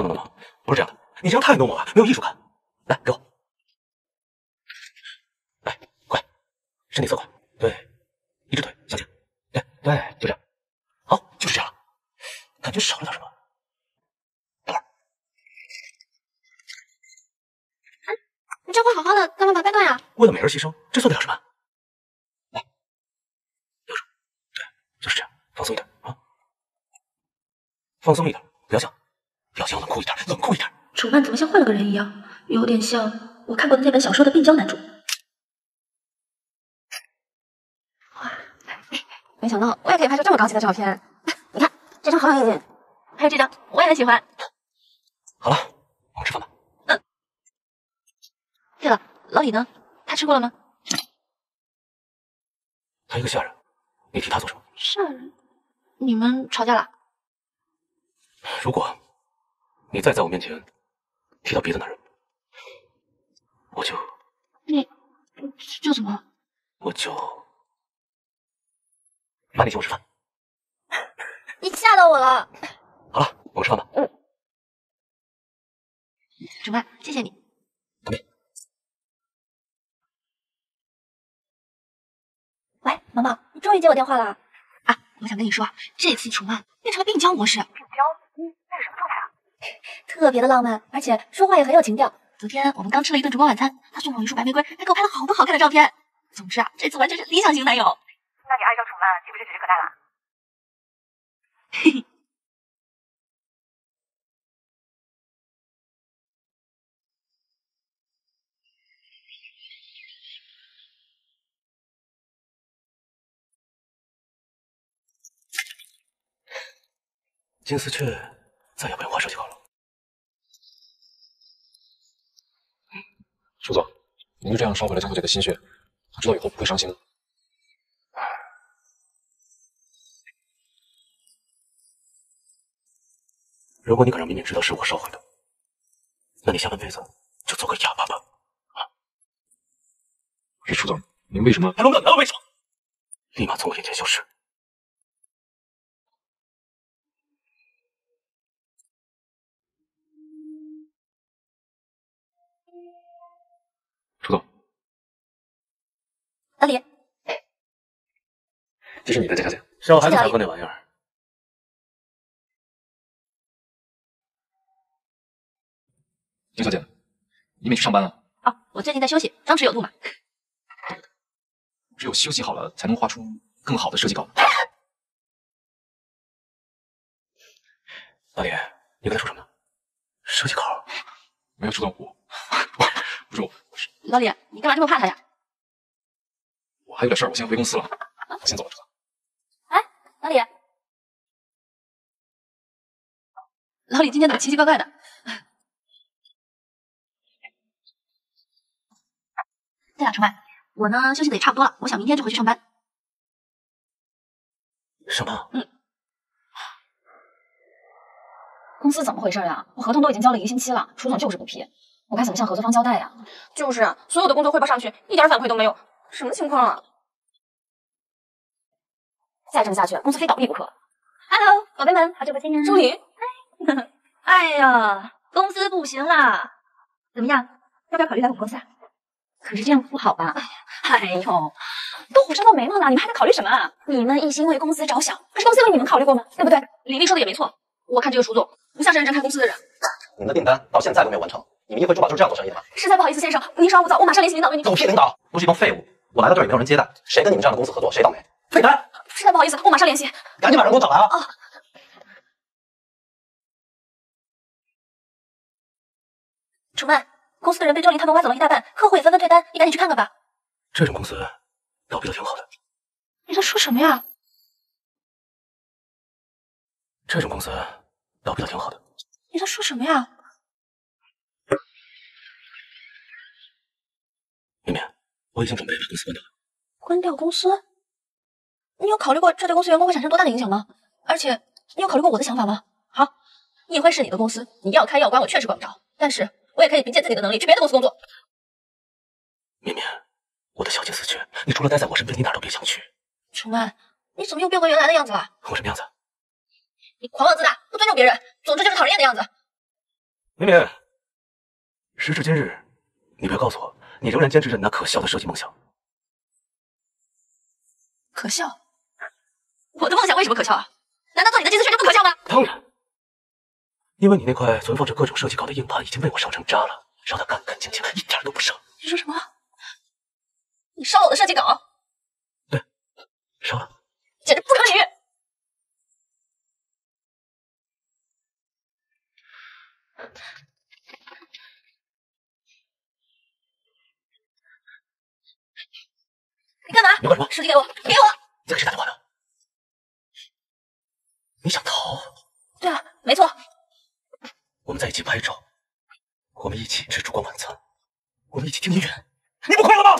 不是这样的，你这样太弄我了，没有艺术感。来，给我。来，快，身体侧过，对，一只腿向前，对对，就这样。好，就是这样了。感觉少了点什么。等会儿。你这会好好的，干嘛把它掰断呀？ 为了美人牺牲，这算得了什么？来，留住，对，就是这样，放松一点啊，放松一点，不要想，表情冷酷一点，冷酷一点。楚曼怎么像换了个人一样？有点像我看过的那本小说的病娇男主。哇，没想到我也可以拍出这么高级的照片。你看这张好有意境，还有这张我也很喜欢。好了，我们吃饭吧。嗯。对了，老李呢？ 他吃过了吗？他一个下人，你提他做什么？下人，你们吵架了？如果你再在我面前提到别的男人，我就……你就怎么？我就把你请我吃饭。你吓到我了。好了，我们吃饭吧。嗯。主办，谢谢你。干杯。 喂，毛毛，你终于接我电话了啊！我想跟你说，这次楚曼变成了病娇模式。病娇？嗯，那是什么状态啊？特别的浪漫，而且说话也很有情调。昨天我们刚吃了一顿烛光晚餐，他送我一束白玫瑰，还给我拍了好多好看的照片。总之啊，这次完全是理想型男友。那你爱上楚曼，岂不是指日可待了？嘿嘿。金丝雀再也不用画设计稿了。舒总，您就这样烧毁了张小姐的心血，她知道以后不会伤心的。如果你敢让敏敏知道是我烧毁的，那你下半辈子就做个哑巴吧。啊！是舒总，您为什么？还轮不到你了，为什么？立马从我眼前消失。 老李，这是你的张小姐，小孩子才喝那玩意儿。张小姐，你没去上班啊？啊，我最近在休息，张弛有度嘛。只有休息好了，才能画出更好的设计稿。老李，你跟他说什么呢？设计稿没有触动我，不是我。老李，你干嘛这么怕他呀？ 我还有点事儿，我先回公司了，我先走了。哎，老李，老李今天怎么奇奇怪怪的？对了，楚曼，我呢休息的也差不多了，我想明天就回去上班。什么？嗯。公司怎么回事呀？我合同都已经交了一个星期了，楚总就是不批，我该怎么向合作方交代呀？就是啊，所有的工作汇报上去，一点反馈都没有。 什么情况啊！再这么下去，公司非倒闭不可。Hello， 宝贝们，好久不见呀！助理，哎，哎呀，公司不行啦！怎么样，要不要考虑来我们公司啊？可是这样不好吧？哎呦，都火烧到眉毛了，你们还在考虑什么啊？你们一心为公司着想，可是公司为你们考虑过吗？对不对？李丽说的也没错，我看这个楚总不像是认真看公司的人。你们的订单到现在都没有完成，你们议会珠宝就是这样做生意的吗？实在不好意思，先生，您稍安勿躁，我马上联系领导为您。狗屁领导，都是一帮废物！我来到这儿也没有人接待，谁跟你们这样的公司合作谁倒霉。废单！实在不好意思，我马上联系。赶紧把人给我找来啊！啊！ 楚曼，公司的人被周林他们挖走了一大半，客户也纷纷退单，你赶紧去看看吧。这种公司倒闭的挺好的。你在说什么呀？这种公司倒闭的挺好的。你在说什么呀？明明，我已经准备把公司关掉了。关掉公司？你有考虑过这对公司员工会产生多大的影响吗？而且，你有考虑过我的想法吗？好，议会是你的公司，你要开要关，我确实管不着。但是。 我也可以凭借自己的能力去别的公司工作。绵绵，我的小金丝雀，你除了待在我身边，你哪儿都别想去。楚曼，你怎么又变回原来的样子了？我什么样子？你狂妄自大，不尊重别人，总之就是讨人厌的样子。绵绵，时至今日，你不要告诉我，你仍然坚持着你那可笑的设计梦想。可笑？我的梦想为什么可笑啊？难道做你的金丝雀就不可笑吗？当然。 因为你那块存放着各种设计稿的硬盘已经被我烧成渣了，烧得干干净净，一点都不剩。你说什么？你烧了我的设计稿？对，烧了，简直不可理喻！你干嘛？你干什么？手机给我，给我！你在给谁打电话呢？你想逃？对啊，没错。 我们在一起拍照，我们一起吃烛光晚餐，我们一起听音乐，你不快乐吗？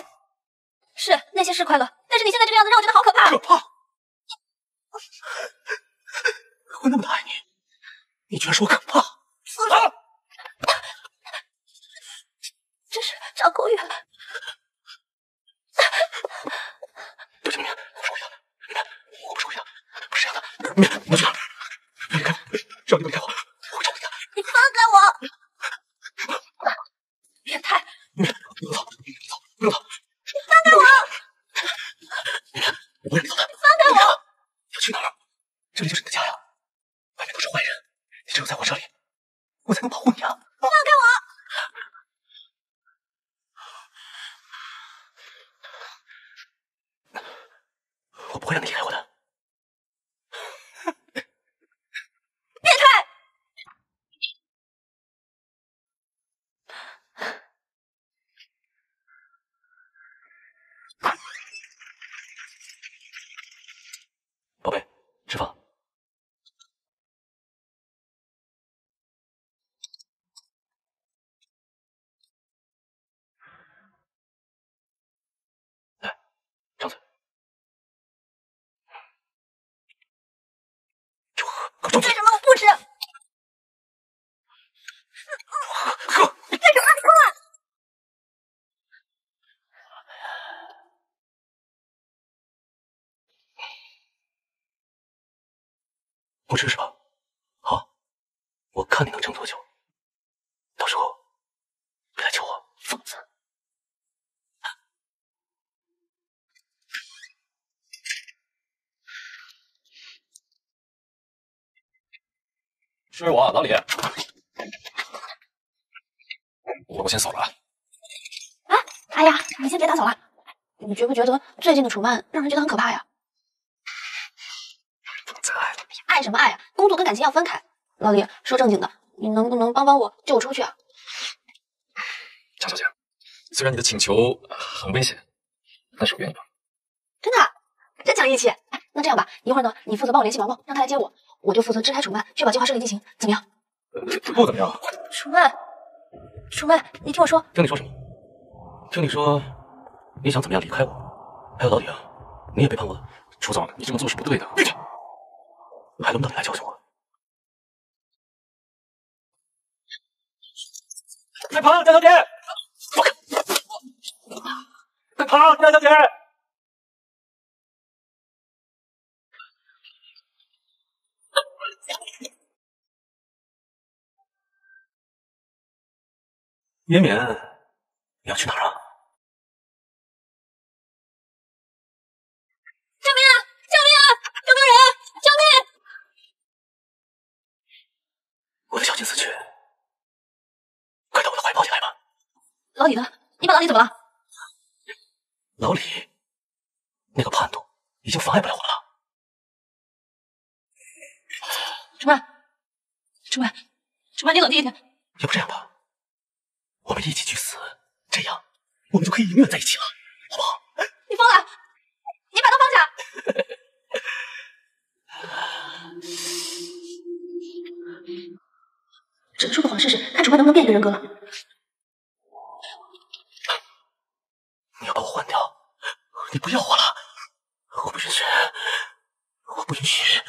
是，那些是快乐，但是你现在这个样子让我觉得好可怕。可怕！我那么的爱你，你居然说我可怕！死了！真是张狗远。不行，明明，我不是故意的，明明，我不是故意的，不是这样的，明明，你去哪？离开我，只要你离开我。 你放开我！变态！不要走，不要走！你放开我！我不让你走的！放开我！你要去哪儿？这里就是你的家呀！外面都是坏人，你只有在我这里，我才能保护你啊！放开我！我不会让你离开我的。 宝贝，吃饭。来，张嘴。为什么我不吃？干什么？ 不吃是吧？好，我看你能撑多久。到时候别来求我，疯子！是我、啊，老李。我先扫了啊。啊！哎呀，你先别打扫了。你觉不觉得最近的楚曼让人觉得很可怕呀？ 爱什么爱啊！工作跟感情要分开。老李，说正经的，你能不能帮我，救我出去啊？张小姐，虽然你的请求很危险，但是我愿意帮。真的？真讲义气！哎，那这样吧，一会儿呢，你负责帮我联系毛毛，让他来接我，我就负责支开楚曼，确保计划顺利进行，怎么样？不怎么样。楚曼，你听我说。听你说什么？听你说，你想怎么样离开我？还有老李啊，你也背叛我了。楚总，你这么做是不对的。闭嘴！ 还轮不到你来教训我！快跑，张小姐！快跑，张小姐！绵绵，你要去哪儿啊？进死去，快到我的怀抱里来吧。老李呢？你把老李怎么了？老李，那个叛徒已经妨碍不了我了。陈曼，你冷静一点。要不这样吧，我们一起去死，这样我们就可以永远在一起了，好不好？你疯了！你把他放下！说不好试试，看主办能不能变一个人格了。你要把我换掉？你不要我了？我不允许！我不允许！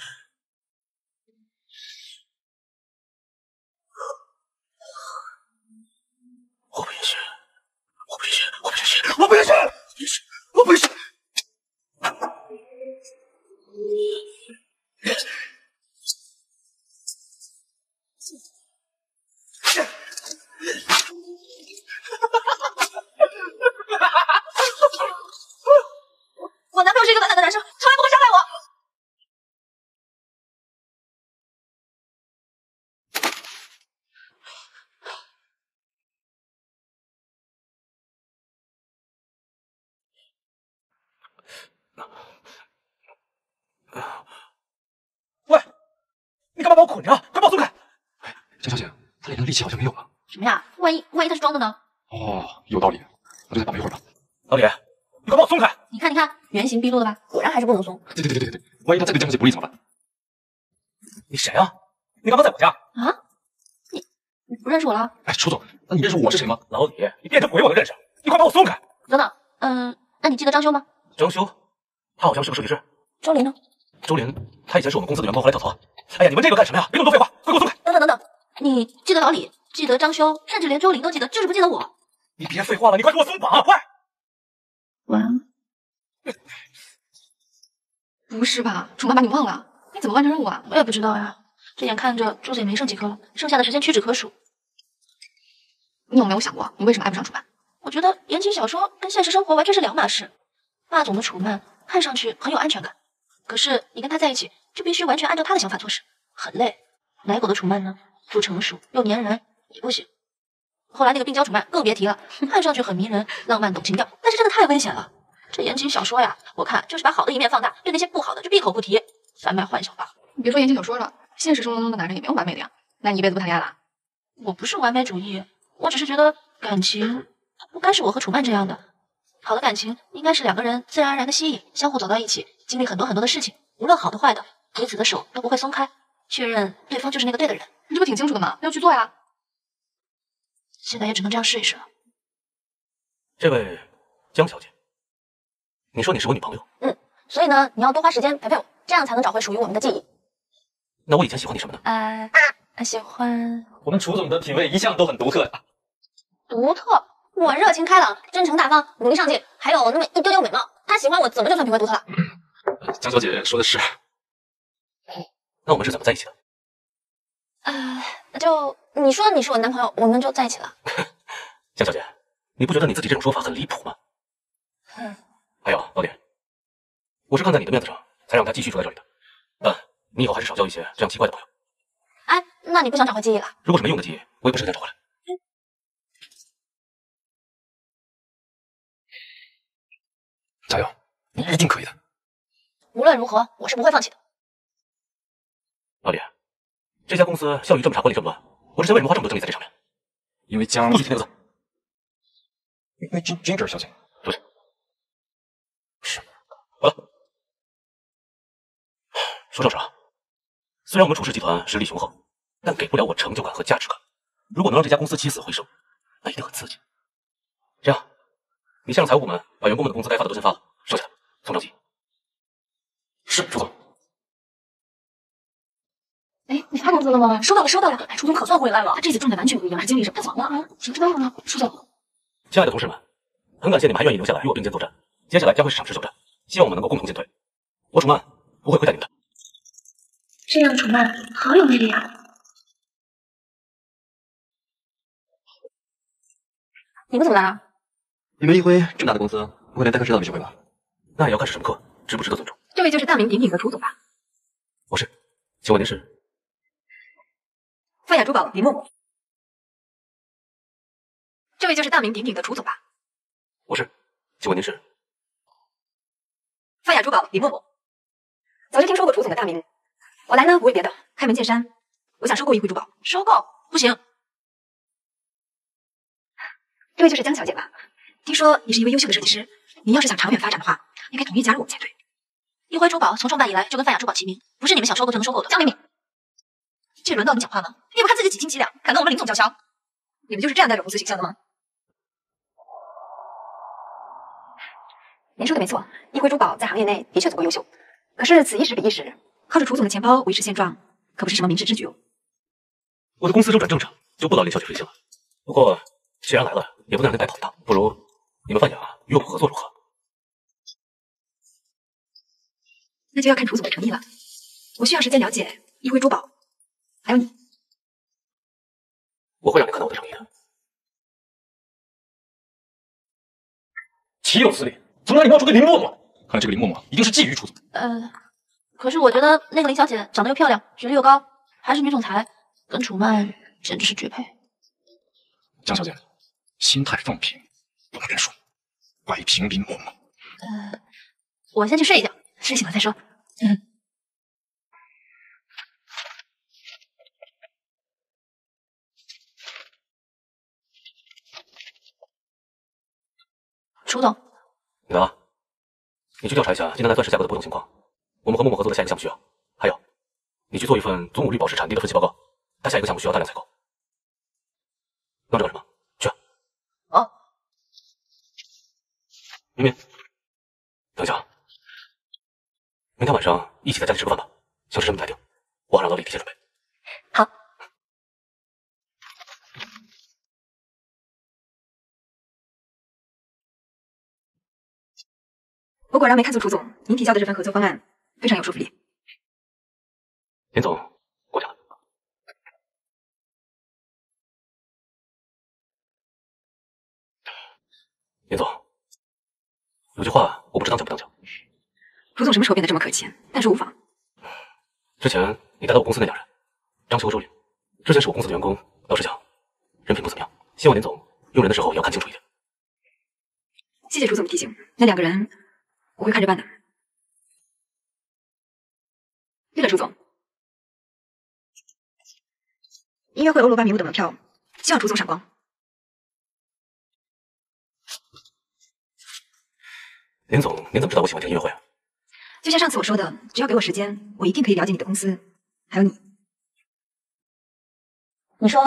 我不允许！我不允许！我不允许！我不允许！我不允许！我男朋友是一个暖暖的男生，从来不会伤害我。喂，你干嘛把我捆着？快把我松开！江小姐，他脸上的力气好像没有了。什么呀？万一他是装的呢？哦，有道理。那就再等一会儿吧。老李，你快把我松开！你看，原形毕露了吧？果然还是不能松。对，万一他再对江小姐不利怎么办？你谁啊？你干嘛在我家？啊？你不认识我了？哎，楚总，那你认识我是谁吗？老李，你变成鬼我都认识。你快把我松开！等等，那你记得张修吗？张修，他好像是个设计师。周林呢？周林，他以前是我们公司的员工，后来跳槽。哎呀，你们这个干什么呀？别那么多废话，快给我松开！等等，你记得老李，记得张修，甚至连周林都记得，就是不记得我。你别废话了，你快给我松绑！快！晚安。不是吧，主妈把你忘了？你怎么完成任务啊？我也不知道呀，这眼看着珠子也没剩几颗了，剩下的时间屈指可数。你有没有想过，你为什么爱不上楚曼？我觉得言情小说跟现实生活完全是两码事。霸总的楚曼看上去很有安全感，可是你跟他在一起就必须完全按照他的想法做事，很累。奶狗的楚曼呢，不成熟又粘人，也不行。后来那个病娇楚曼更别提了，看上去很迷人，浪漫懂情调，但是真的太危险了。这言情小说呀，我看就是把好的一面放大，对那些不好的就闭口不提，贩卖幻想吧。你别说言情小说了，现实生活中的男人也没有完美的呀。那你一辈子不谈恋爱了？我不是完美主义，我只是觉得感情不该是我和楚曼这样的。好的感情应该是两个人自然而然的吸引，相互走到一起，经历很多的事情，无论好的坏的，彼此的手都不会松开，确认对方就是那个对的人。你这不挺清楚的吗？要去做呀。现在也只能这样试一试了。这位江小姐。你说你是我女朋友，所以呢，你要多花时间陪陪我，这样才能找回属于我们的记忆。那我以前喜欢你什么呢？喜欢。我们楚总的品味一向都很独特呀。独特？我热情开朗、真诚大方、努力上进，还有那么一丢丢美貌。他喜欢我，怎么就算品味独特了？江小姐说的是。那我们是怎么在一起的？就你说你是我男朋友，我们就在一起了。江小姐，你不觉得你自己这种说法很离谱吗？还有老李，我是看在你的面子上才让他继续住在这里的，但你以后还是少交一些这样奇怪的朋友。哎，那你不想找回记忆了？如果是没用的记忆，我也不舍得找回来。加油，你一定可以的。无论如何，我是不会放弃的。老李，这家公司效益这么差，管理这么乱，我之前为什么花这么多精力在这上面？因为不许提那个字。因为Ginger小姐。好了，说正事啊，虽然我们楚氏集团实力雄厚，但给不了我成就感和价值感。如果能让这家公司起死回生，那一定很刺激。这样，你先让财务部门把员工们的工资该发的都先发了，剩下的从长计议。是，楚总。哎，你发工资了吗？收到了。哎，楚总可算回来了，他这次状态完全不一样，是精力什么的爽了啊！什么时候呢？楚总，亲爱的同事们，很感谢你们还愿意留下来与我并肩作战，接下来将会是场持久战。希望我们能够共同进退，我楚曼不会亏待你们的。这样的楚曼好有魅力啊！你们怎么来了？你们一辉这么大的公司，不会连代课指导也学会吧？那也要看是什么课，值不值得尊重。这位就是大名鼎鼎的楚总吧？我是，请问您是？泛雅珠宝林默默，这位就是大名鼎鼎的楚总吧？我是，请问您是？泛雅珠宝林默默，早就听说过楚总的大名，我来呢不为别的，开门见山，我想收购一回珠宝。收购不行。这位就是江小姐吧？听说你是一位优秀的设计师，您要是想长远发展的话，应该同意加入我们才对。 一辉珠宝从创办以来就跟泛雅珠宝齐名，不是你们想收购就能收购的。江敏敏，这轮到你讲话吗？你也不看自己几斤几两，敢跟我们林总叫嚣？你们就是这样带着公司形象的吗？您说的没错，一辉珠宝在行业内的确足够优秀，可是此一时彼一时，靠着楚总的钱包维持现状，可不是什么明智之举哦。我的公司周转正常，就不劳您小姐费心了。不过既然来了，也不能让您白跑一趟，不如你们泛雅与我们合作如何？ 那就要看楚总的诚意了。我需要时间了解一辉珠宝，还有你。我会让你看到我的诚意的。岂有此理！从哪里冒出个林默默？看来这个林默默一定是觊觎楚总。可是我觉得那个林小姐长得又漂亮，学历又高，还是女总裁，跟楚曼简直是绝配。江小姐，心态放平，不能认输，摆平林默默。我先去睡一觉。 睡醒了再说。嗯，楚总，你呢？你去调查一下今天来钻石价格的波动情况。我们和默默合作的下一个项目需要，还有，你去做一份祖母绿宝石产地的分析报告。它下一个项目需要大量采购。弄这干什么？去。哦。明明，等一下。 明天晚上一起在家里吃个饭吧，想吃什么你来定，我好让老李提前准备。好。我果然没看错，楚总，您提交的这份合作方案非常有说服力。林总，过奖了。林总，有句话我不知当讲不当讲。 楚总什么时候变得这么可亲？但说无妨。之前你带到我公司那两人，张琪和周云，之前是我公司的员工。老实讲，人品不怎么样。希望林总用人的时候也要看清楚一点。谢谢楚总的提醒，那两个人我会看着办的。对了，楚总，音乐会欧罗巴迷雾的门票，希望楚总闪光。林总，您怎么知道我喜欢听音乐会啊？ 就像上次我说的，只要给我时间，我一定可以了解你的公司，还有你。你说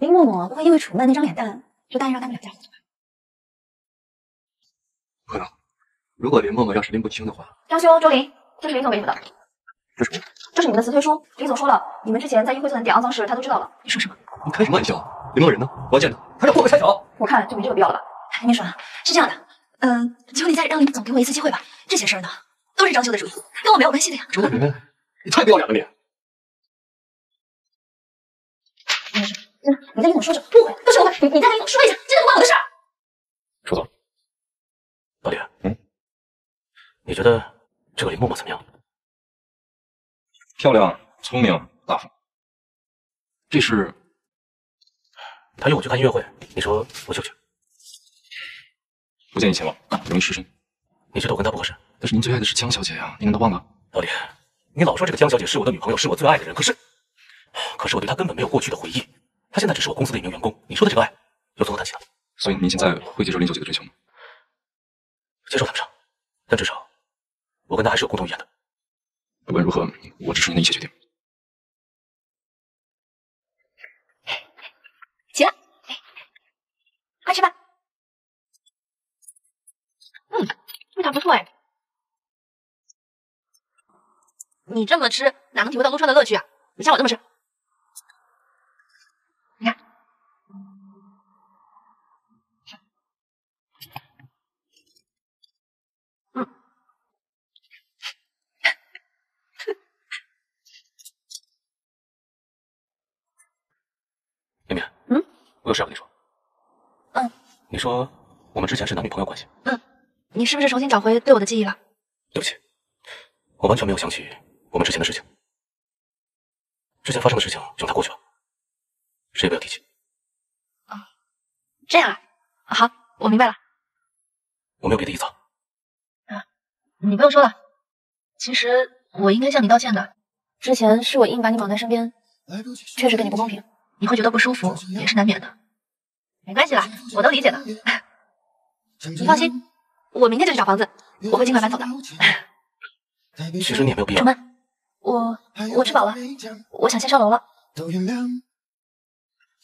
林默默不会因为楚曼那张脸蛋就答应让他们两家合作吧？不可能，如果林默默要是拎不清的话，张兄、周林，这是林总给你们的，这是什么？这是你们的辞退书。林总说了，你们之前在议会做的点肮脏事，他都知道了。你说什么？你开什么玩笑？林默默人呢？我要见他，他是祸害拆桥。我看就没这个必要了吧。秘书，是这样的，求你再让林总给我一次机会吧。这些事儿呢？ 都是张修的主意，跟我没有关系的呀。周大人，你太不要脸了你！没事，真的，你跟林总说说，误会都是误会，你再跟林总说一下，真的不关我的事儿。楚总，老李，你觉得这个林默默怎么样？漂亮、聪明、大方。这是他约我去看音乐会，你说我去不去？不建议前往，容易失身。你觉得我跟他不合适？ 但是您最爱的是江小姐呀，您难道忘了？老李，你老说这个江小姐是我的女朋友，是我最爱的人，可是我对她根本没有过去的回忆，她现在只是我公司的一名员工。你说的这个爱，又从何谈起呢？所以您现在会接受林小姐的追求吗？接受谈不上，但至少我跟她还是有共同语言的。不管如何，我支持您的一切决定。起来，快吃吧。嗯，味道不错哎。 你这么吃哪能体会到撸串的乐趣啊？你像我这么吃，你看，嗯，明明，嗯，我有事要跟你说。嗯，你说我们之前是男女朋友关系。嗯，你是不是重新找回对我的记忆了？对不起，我完全没有想起。 我们之前的事情，之前发生的事情就让它过去吧。谁也不要提起。哦，这样啊，好，我明白了。我没有别的意思。啊，你不用说了。其实我应该向你道歉的，之前是我硬把你绑在身边，确实对你不公平，你会觉得不舒服也是难免的。没关系啦，我都理解的。你放心，我明天就去找房子，我会尽快搬走的。其实你也没有必要。什么？我吃饱了，我想先上楼了。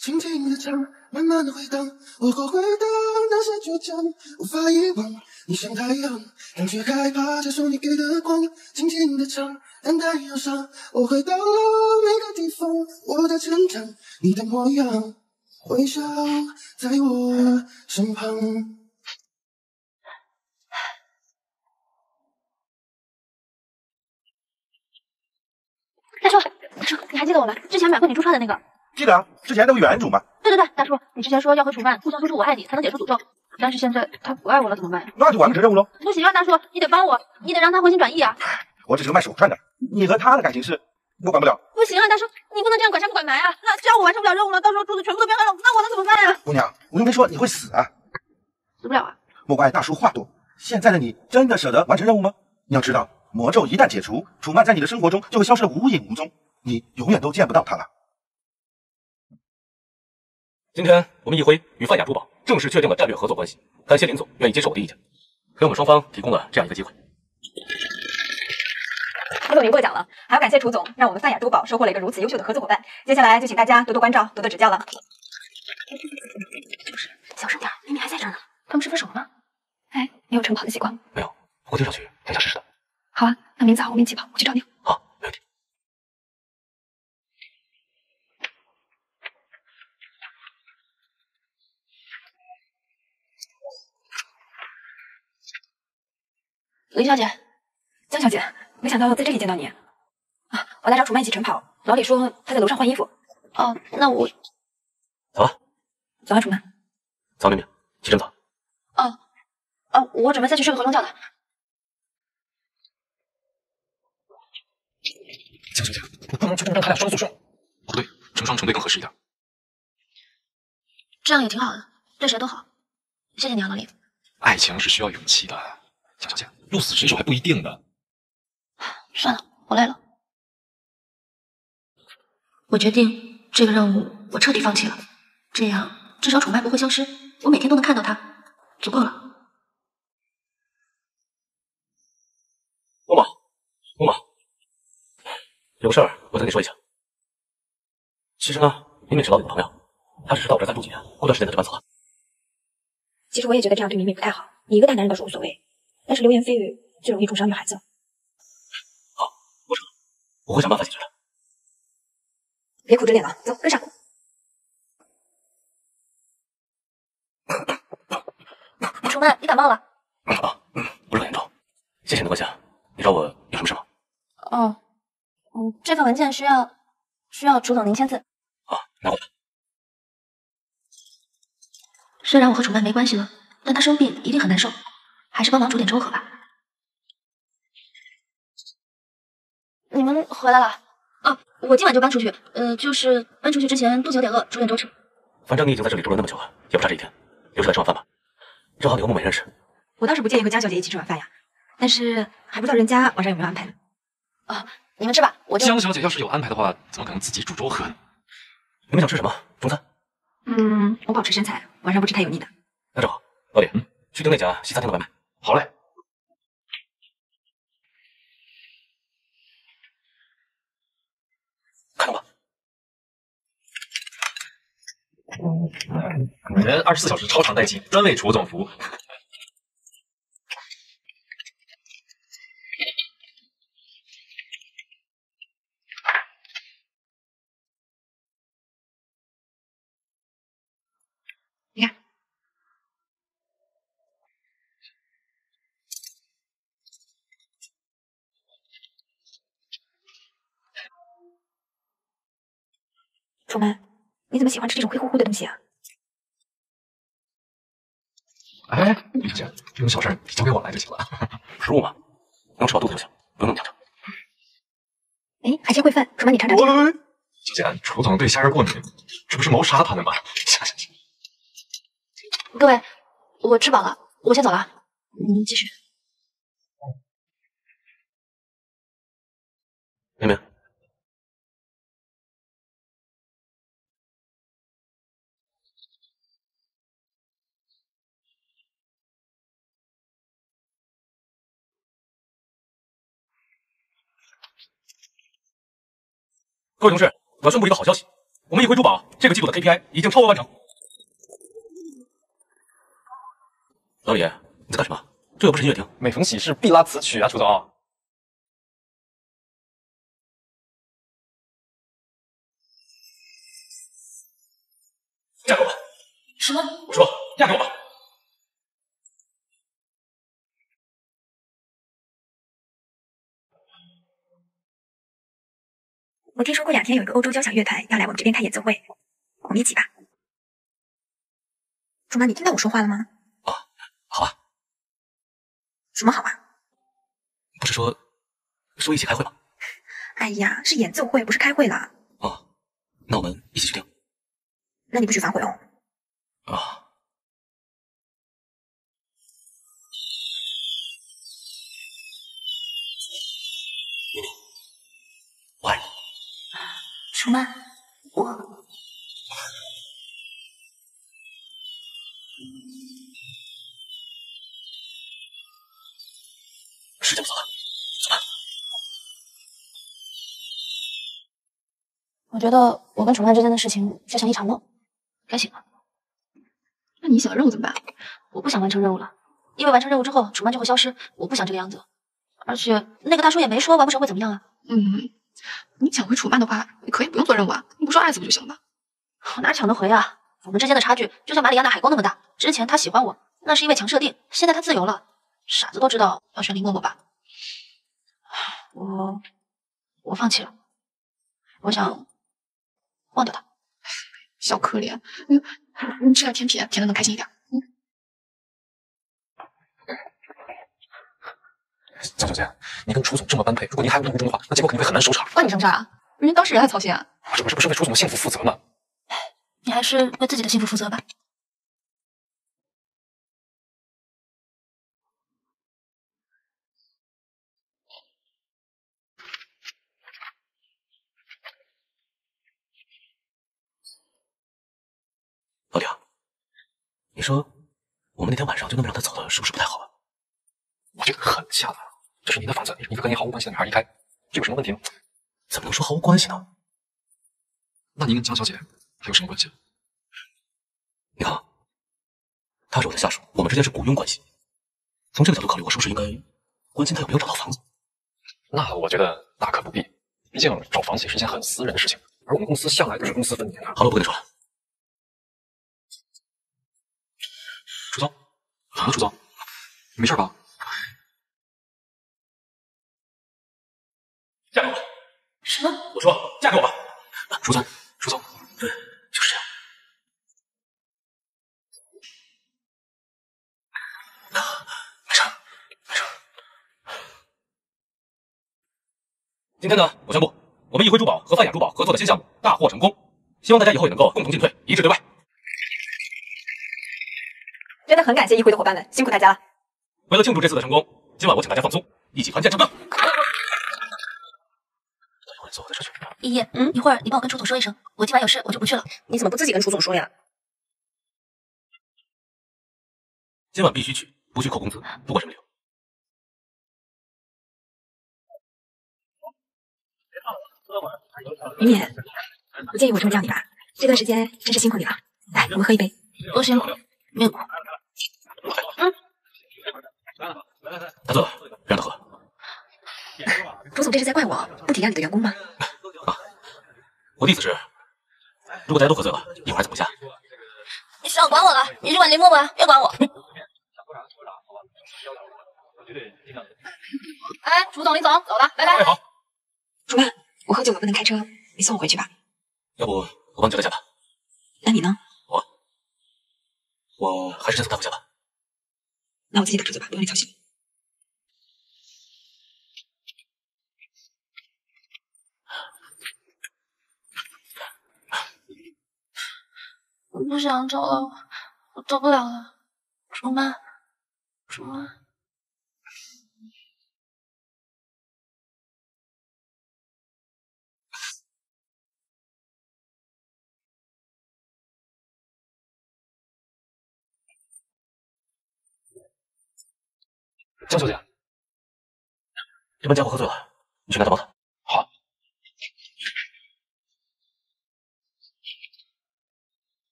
轻轻的唱，慢慢的回荡，我会回荡那些倔强，无法遗忘。你像太阳，当却害怕接受你给的光。轻轻的唱，淡淡忧伤，我会到了每个地方。我的成长，你的模样，微笑在我身旁。大叔，你还记得我吗？之前买过你珠串的那个。 记得啊，之前那个原主嘛。对，大叔，你之前说要和楚曼互相说出我爱你，才能解除诅咒。但是现在他不爱我了，怎么办？那就完成任务喽。不行啊，大叔，你得帮我，你得让他回心转意啊。我只是卖手串的，你和他的感情事我管不了。不行啊，大叔，你不能这样拐杖不拐埋啊。那只要我完成不了任务了，到时候珠子全部都变黑了，那我能怎么办呀？姑娘，我又没说你会死啊。死不了啊。莫怪大叔话多。现在的你真的舍得完成任务吗？你要知道，魔咒一旦解除，楚曼在你的生活中就会消失得无影无踪，你永远都见不到他了。 今天我们一辉与泛亚珠宝正式确定了战略合作关系，感谢林总愿意接受我的意见，给我们双方提供了这样一个机会。胡总您过奖了，还要感谢楚总，让我们泛亚珠宝收获了一个如此优秀的合作伙伴。接下来就请大家多多关照，多多指教了。就是小声点，明明还在这儿呢。他们是分手了吗？哎，你有晨跑的习惯吗？没有，我经常去跳下试试的。好啊，那明早我们一起跑，我去找你。好。 林小姐，江小姐，没想到在这里见到你啊！我来找楚曼一起晨跑，老李说他在楼上换衣服。哦，那我早啊，早啊，楚曼，早，明明，起这么早？哦，我准备再去睡个回笼觉的。江小姐，你不能就这么让他俩双宿舍？不对，成双成对更合适一点。这样也挺好的，对谁都好。谢谢你啊，老李。爱情是需要勇气的。 江小姐，鹿死谁手还不一定呢。算了，我累了。我决定这个任务我彻底放弃了，这样至少楚曼不会消失，我每天都能看到她，足够了。欧某，有个事儿我想跟你说一下。其实呢，明明是老李的朋友，他只是到我这儿暂住几天，过段时间他就搬走了。其实我也觉得这样对明明不太好，你一个大男人倒是无所谓。 但是流言蜚语最容易重伤女孩子。好，我会想办法解决的。别苦着脸了，走，跟上。楚曼，你感冒了？啊，不是很严重。谢谢你的关心。你找我有什么事吗？哦，这份文件需要楚总您签字。啊，拿过来。虽然我和楚曼没关系了，但她生病一定很难受。 还是帮忙煮点粥喝吧。你们回来了？啊，我今晚就搬出去。就是搬出去之前肚子有点饿，煮点粥吃。反正你已经在这里住了那么久了，也不差这一天，留下来吃晚饭吧。正好你和木美认识。我倒是不介意和江小姐一起吃晚饭呀，但是还不知道人家晚上有没有安排呢。啊，你们吃吧，我就。江小姐要是有安排的话，怎么可能自己煮粥喝呢？你们想吃什么？中餐？嗯，我保持身材，晚上不吃太油腻的。那正好，老李，去订那家西餐厅的外卖。 好嘞，看到吧，古人24小时超长待机，专为楚总服务。你看。 楚曼，你怎么喜欢吃这种黑乎乎的东西啊？哎，林小姐，这种小事交给我来就行了。食物嘛，能吃饱肚子就行，不用那么讲究。哎，海鲜烩饭，楚曼你尝尝。喂喂喂，之前楚总对虾仁过敏，这不是谋杀他的吗？行。各位，我吃饱了，我先走了，你们继续。妹妹，各位同事，我要宣布一个好消息，我们易辉珠宝这个季度的 KPI 已经超额完成。 老李，你在干什么？这又不是音乐厅，每逢喜事必拉此曲啊，楚总。嫁给我吧！什么？我说嫁给我吧！我听说过2天有一个欧洲交响乐团要来我们这边开演奏会，我们一起吧。楚妈，你听到我说话了吗？ 好啊，什么好啊？不是说一起开会吗？哎呀，是演奏会，不是开会了。哦，那我们一起去听。那你不许反悔哦。啊。明明，我爱你。楚曼，我。 时间不早了，走吧。我觉得我跟楚曼之间的事情就像一场梦，该醒了。那你想任务怎么办？我不想完成任务了，因为完成任务之后楚曼就会消失，我不想这个样子。而且那个大叔也没说完不成会怎么样啊。嗯，你抢回楚曼的话，你可以不用做任务啊，你不说爱死不就行了吗？我哪抢得回啊？我们之间的差距就像马里亚纳海沟那么大。之前他喜欢我，那是因为强设定，现在他自由了。 傻子都知道要选林嬷嬷吧？我放弃了，我想忘掉他。小可怜，你吃点甜品，甜的能开心一点。江小姐，你跟楚总这么般配，如果您还无动于衷的话，那结果肯定会很难收场。关你什么事啊？人家当事人还操心啊！这不是为楚总的幸福负责吗？你还是为自己的幸福负责吧。 老李啊，你说我们那天晚上就那么让他走了，是不是不太好啊？我这个很下的，这是你的房子，你是一个跟你毫无关系的女孩离开，这有什么问题吗？怎么能说毫无关系呢？那您跟江小姐还有什么关系？你看，她是我的下属，我们之间是雇佣关系。从这个角度考虑，我是不是应该关心她有没有找到房子？那我觉得大可不必，毕竟找房子也是一件很私人的事情，而我们公司向来都是公私分明的。好了，我不跟你说了。 楚总，楚总，你没事吧？嫁给我吧！什么？我说嫁给我吧！楚总，楚总，对，就是这样。没事，没事。今天呢，我宣布，我们易辉珠宝和泛雅珠宝合作的新项目大获成功，希望大家以后也能够共同进退，一致对外。 真的很感谢易辉的伙伴们，辛苦大家了！为了庆祝这次的成功，今晚我请大家放松，一起团建成功。依依，一会儿你帮我跟楚总说一声，我今晚有事，我就不去了。你怎么不自己跟楚总说呀？今晚必须去，不去扣工资，不管什么理由。云野，不介意我这么叫你吧？这段时间真是辛苦你了，来，我们喝一杯。多辛苦，没有。 大哥，让他喝。楚总这是在怪我不体谅你的员工吗？啊，我的意思是，如果大家都喝醉了，一会儿怎么回家？你少管我了，你去管林嬷嬷，别管我。哎，楚总，林总，走了，拜拜。好。楚曼，我喝酒我不能开车，你送我回去吧。要不我帮你叫代驾吧？那你呢？我还是先送他回家吧。 那我自己打车走吧，不用你操心。我不想找了，我受不了了。竹曼，竹曼。 江小姐，这帮家伙喝醉了，你去拿他包他。好。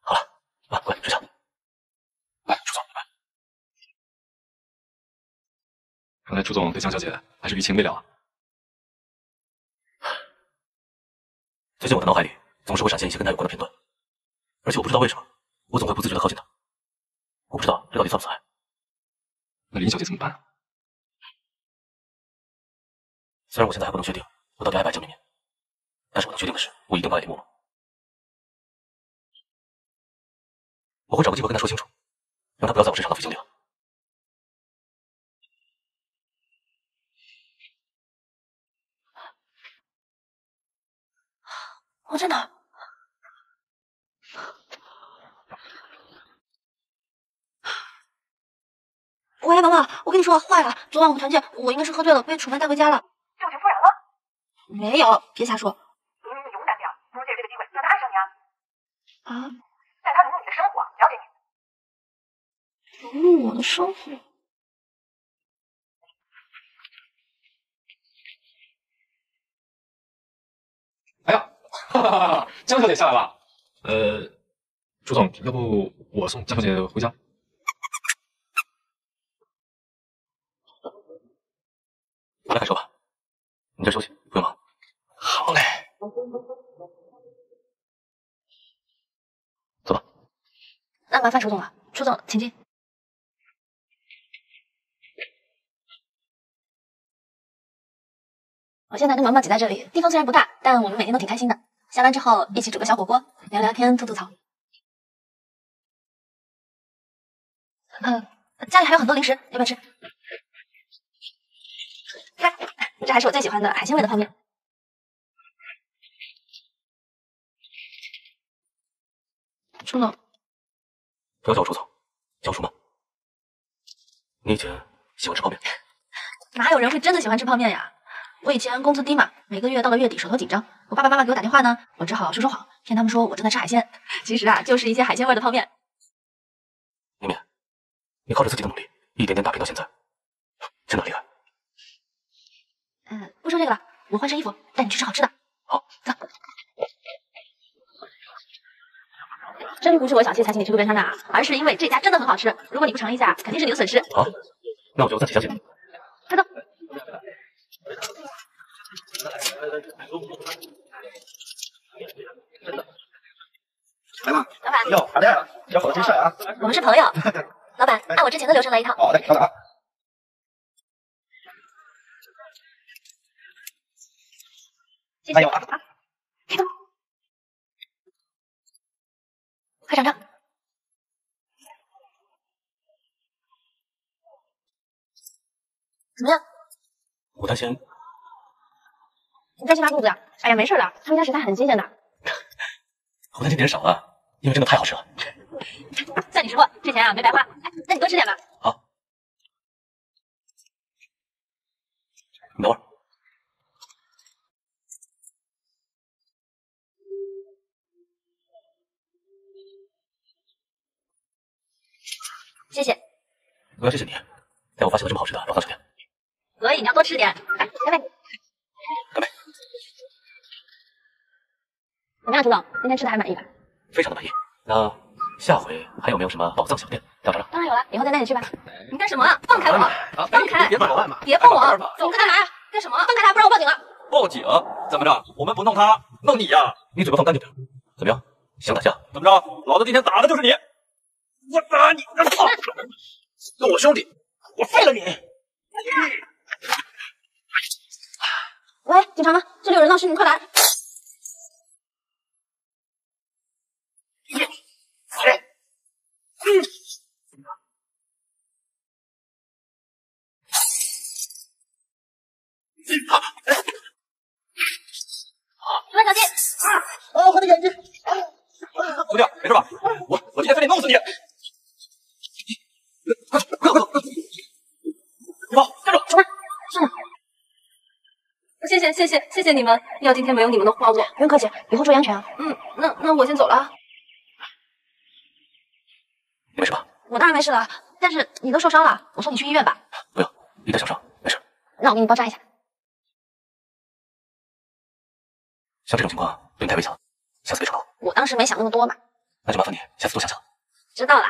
好了，来，快睡觉。来，朱总，来。看来朱总对江小姐还是余情未了啊。最近我的脑海里总是会闪现一些跟他有关的片段，而且我不知道为什么，我总会不自觉的靠近他。我不知道这到底算不算爱。 那林小姐怎么办啊？虽然我现在还不能确定我到底爱不爱江明明，但是我能确定的是，我一定不爱林默默。我会找个机会跟她说清楚，让她不要在我身上浪费精力了。我在哪？喂，萌萌，我跟你说，坏了！昨晚我们团建，我应该是喝醉了，被楚曼带回家了。证据复燃了？没有，别瞎说。明明你勇敢点，不如借着这个机会让他爱上你啊！啊！带他融入你的生活，了解你。融入我的生活？哎呀，哈哈哈哈！江小姐下来了。朱总，要不我送江小姐回家？ 我来开车吧，你这休息，不用忙。好嘞，走吧。那麻烦楚总了，楚总请进。我现在跟萌萌挤在这里，地方虽然不大，但我们每天都挺开心的。下班之后一起煮个小火锅，聊聊天，吐吐槽。家里还有很多零食，要不要吃？ 看，这还是我最喜欢的海鲜味的泡面。楚总，不要叫我楚总，叫我楚曼。你以前喜欢吃泡面？哪有人会真的喜欢吃泡面呀？我以前工资低嘛，每个月到了月底手头紧张，我爸爸妈妈给我打电话呢，我只好说说谎，骗他们说我正在吃海鲜，其实啊就是一些海鲜味的泡面。明明，你靠着自己的努力，一点点打拼到现在，真的很厉害。 不说这个了，我换身衣服，带你去吃好吃的。好，走。真不是我小气才请你吃路边摊的啊，而是因为这家真的很好吃。如果你不尝一下，肯定是你的损失。好，那我就暂且相信你。快走。来吧，老板。哟，阿亮，要跑得真帅啊！我们是朋友。老板，按我之前的流程来一套。好嘞，稍等啊。 加油啊！开动，快尝尝。怎么样？我担心。你担心拉肚子啊？哎呀，没事的，他们家食材很新鲜的。我担心点少了，因为真的太好吃了。算你识货，这钱啊没白花。哎，那你多吃点吧。好。你等会儿。 谢谢，我要谢谢你，带我发现了这么好吃的宝藏商店。所以你要多吃点，来，干杯！干杯！怎么样，朱总，今天吃的还满意吧？非常的满意。那下回还有没有什么宝藏小店要尝尝？当然有了，以后再带你去吧。你干什么？放开我！放开！别碰我！别碰我！走开干嘛呀？干什么？放开他，不然我报警了！报警？怎么着？我们不弄他，弄你呀！你嘴巴放干净点。怎么样？想打架？怎么着？老子今天打的就是你！ 我打你！操！跟我兄弟，我废了你！喂，警察吗？这里有人闹事，你快来！快点，小心！我的眼睛！兄弟，没事吧？我今天非得弄死你！快走，快走，快走！老包，站住！是。谢谢你们，要今天没有你们的话，我不用客气，以后注意安全啊。嗯，那我先走了啊。你没事吧？我当然没事了，但是你都受伤了，我送你去医院吧。不用，你带小伤，没事。那我给你包扎一下。 像这种情况对你太危险了，下次别出口。我当时没想那么多嘛。那就麻烦你下次多想想。知道了。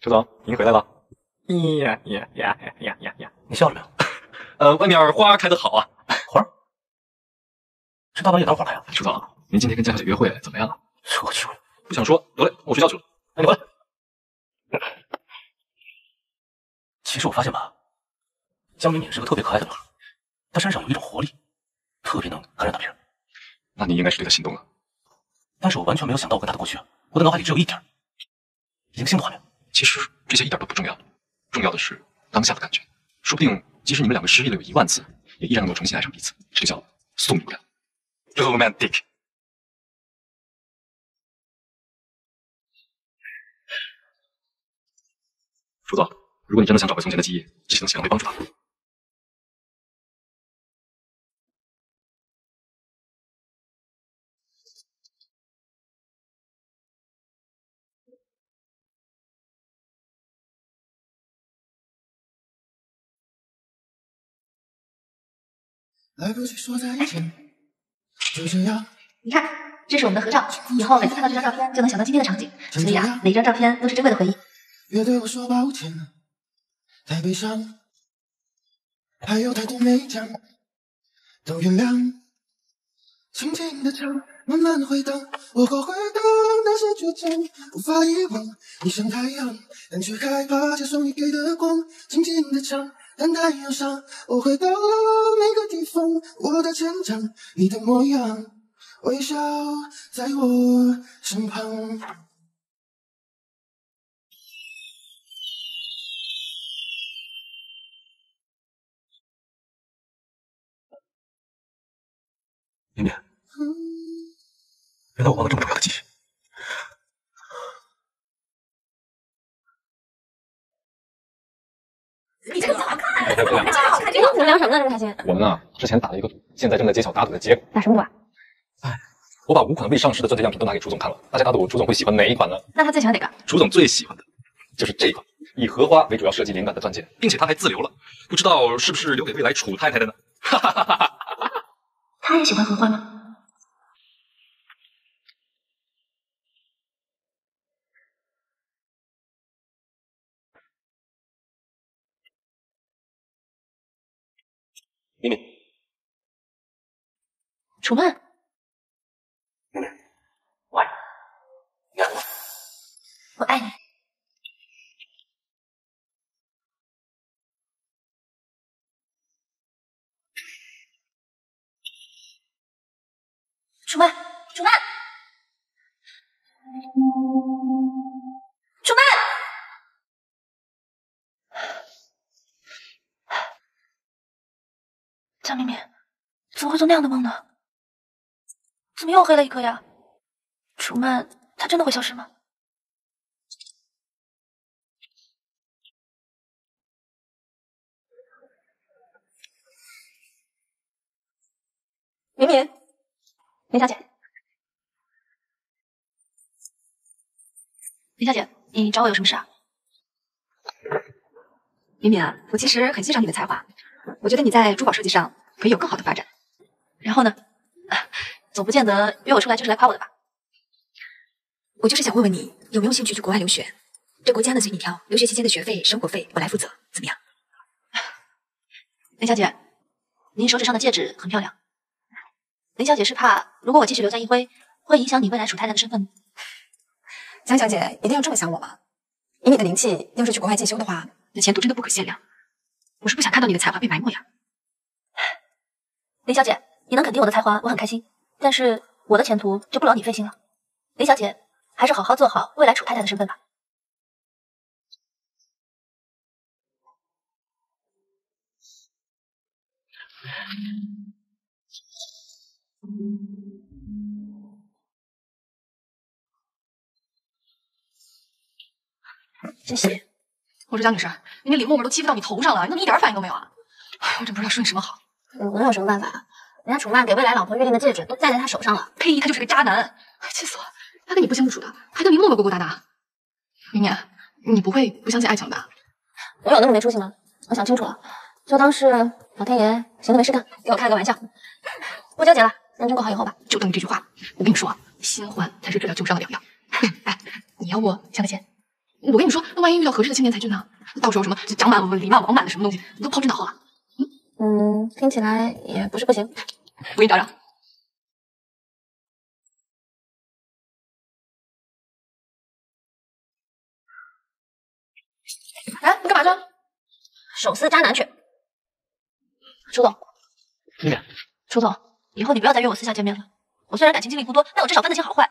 周总，您回来了。呀！你笑什么呀？外面花开得好啊。花？这大半夜哪有花开啊？周总，您今天跟江小姐约会怎么样啊？我去，不想说，得嘞，我睡觉去了。那你回来。其实我发现吧，江敏敏是个特别可爱的女孩。 她身上有一种活力，特别能感染到别人。那你应该是对她心动了。但是我完全没有想到我跟她的过去，我的脑海里只有一点，一个性的画面。其实这些一点都不重要，重要的是当下的感觉。说不定即使你们两个失忆了有10000次，也依然能够重新爱上彼此。这就叫宿命感 ，romantic。楚总，如果你真的想找回从前的记忆，这些东西可能会帮助吧。 来不及说再见，就这样。你看，这是我们的合照，以后每次看到这张照片就能想到今天的场景，所以啊，每一张照片都是珍贵的回忆。别对我说抱歉，太悲伤，还有太多没讲，都原谅。轻轻的唱，慢慢回荡，我后悔的那些倔强，无法遗忘。你像太阳，但却害怕接受你给的光。轻轻的唱。 但太阳上，我回到了每个地方，我的成长，你的模样，微笑在我身旁。明明，原来我忘了这么重要的记忆。 你这个小好看，这个好看，这个你们聊什么呢？这么开心？我们啊，之前打了一个赌，现在正在揭晓打赌的结果。打什么赌啊？哎，我把5款未上市的钻戒样品都拿给楚总看了，大家打赌楚总会喜欢哪一款呢？那他最喜欢哪个？楚总最喜欢的就是这款，以荷花为主要设计灵感的钻戒，并且他还自留了，不知道是不是留给未来楚太太的呢？哈哈哈哈哈！他也喜欢荷花吗？明明，楚曼，明明，我爱你，你爱我，我爱你。楚曼，楚曼，楚曼。 江明明，怎么会做那样的梦呢？怎么又黑了一颗呀？楚曼，她真的会消失吗？明明，林小姐，林小姐，你找我有什么事啊？明明啊，我其实很欣赏你的才华，我觉得你在珠宝设计上。 可以有更好的发展，然后呢？总不见得约我出来就是来夸我的吧？我就是想问问你有没有兴趣去国外留学？这国家呢随你挑，留学期间的学费、生活费我来负责，怎么样？林小姐，您手指上的戒指很漂亮。林小姐是怕如果我继续留在一辉，会影响你未来楚太太的身份吗？江小姐一定要这么想我吗？以你的灵气，要是去国外进修的话，那前途真的不可限量。我是不想看到你的才华被埋没呀。 林小姐，你能肯定我的才华，我很开心。但是我的前途就不劳你费心了。林小姐，还是好好做好未来楚太太的身份吧。真邪！我说张女士，人家李默默都欺负到你头上了，你怎么一点反应都没有啊？哎，我真不知道说你什么好。我能有什么办法啊？人家楚曼给未来老婆约定的戒指都戴在他手上了。呸！他就是个渣男，气死我了！他跟你不清不楚的，还跟林默默勾勾搭搭。明年你不会不相信爱情吧？我有那么没出息吗？我想清楚了，就当是老天爷闲的没事干，给我开个玩笑。不纠结了，认真过好以后吧。就等你这句话。我跟你说，新欢才是治疗旧伤的良药。哎，你要不相个钱？我跟你说，那万一遇到合适的青年才俊呢？到时候什么长满李满王满的什么东西，你都抛之脑后了。听起来也不是不行。我给你找找。哎，你干嘛去？手撕渣男去。楚总。你俩。楚总，以后你不要再约我私下见面了。我虽然感情经历不多，但我至少分得清好坏。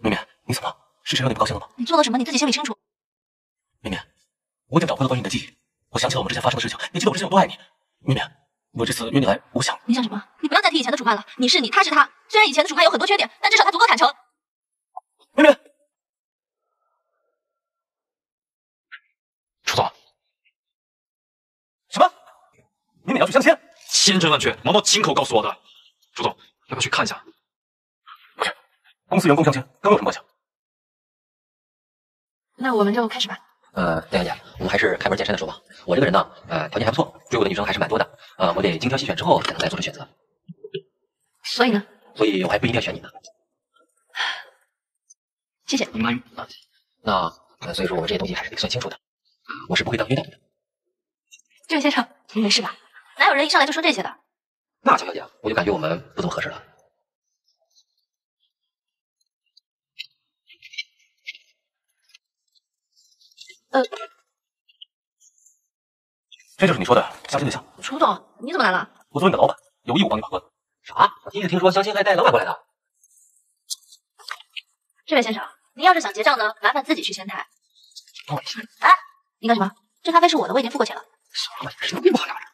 明明，你怎么了？是谁让你不高兴了吗？你做了什么？你自己心里清楚。明明，我已经找回了关于你的记忆。我想起了我们之前发生的事情，你记得我之前有多爱你。明明，我这次约你来，我想……你想什么？你不要再提以前的楚汉了。你是你，他是他。虽然以前的楚汉有很多缺点，但至少他足够坦诚。明明，楚总，什么？明明要去相亲？千真万确，毛毛亲口告诉我的。楚总，要不要去看一下？不是，公司员工相亲跟我有什么关系？ 那我们就开始吧。戴小姐，我们还是开门见山的说吧。我这个人呢，条件还不错，追我的女生还是蛮多的。我得精挑细选之后才能再做出选择。所以呢？所以我还不一定要选你呢。谢谢。嗯啊，那所以说我们这些东西还是得算清楚的。我是不会当冤大头的。这位先生，您没事吧？哪有人一上来就说这些的？那乔小姐，我就感觉我们不怎么合适了。 这就是你说的相亲对象，楚总，你怎么来了？我作为你的老板，有义务帮你把关。啥？我第一次听说相亲还带老板过来的。这位先生，您要是想结账呢，麻烦自己去前台。帮我一下。哎，你干什么？这咖啡是我的，我已经付过钱了。什么玩意儿？谁有病吧？这玩意儿。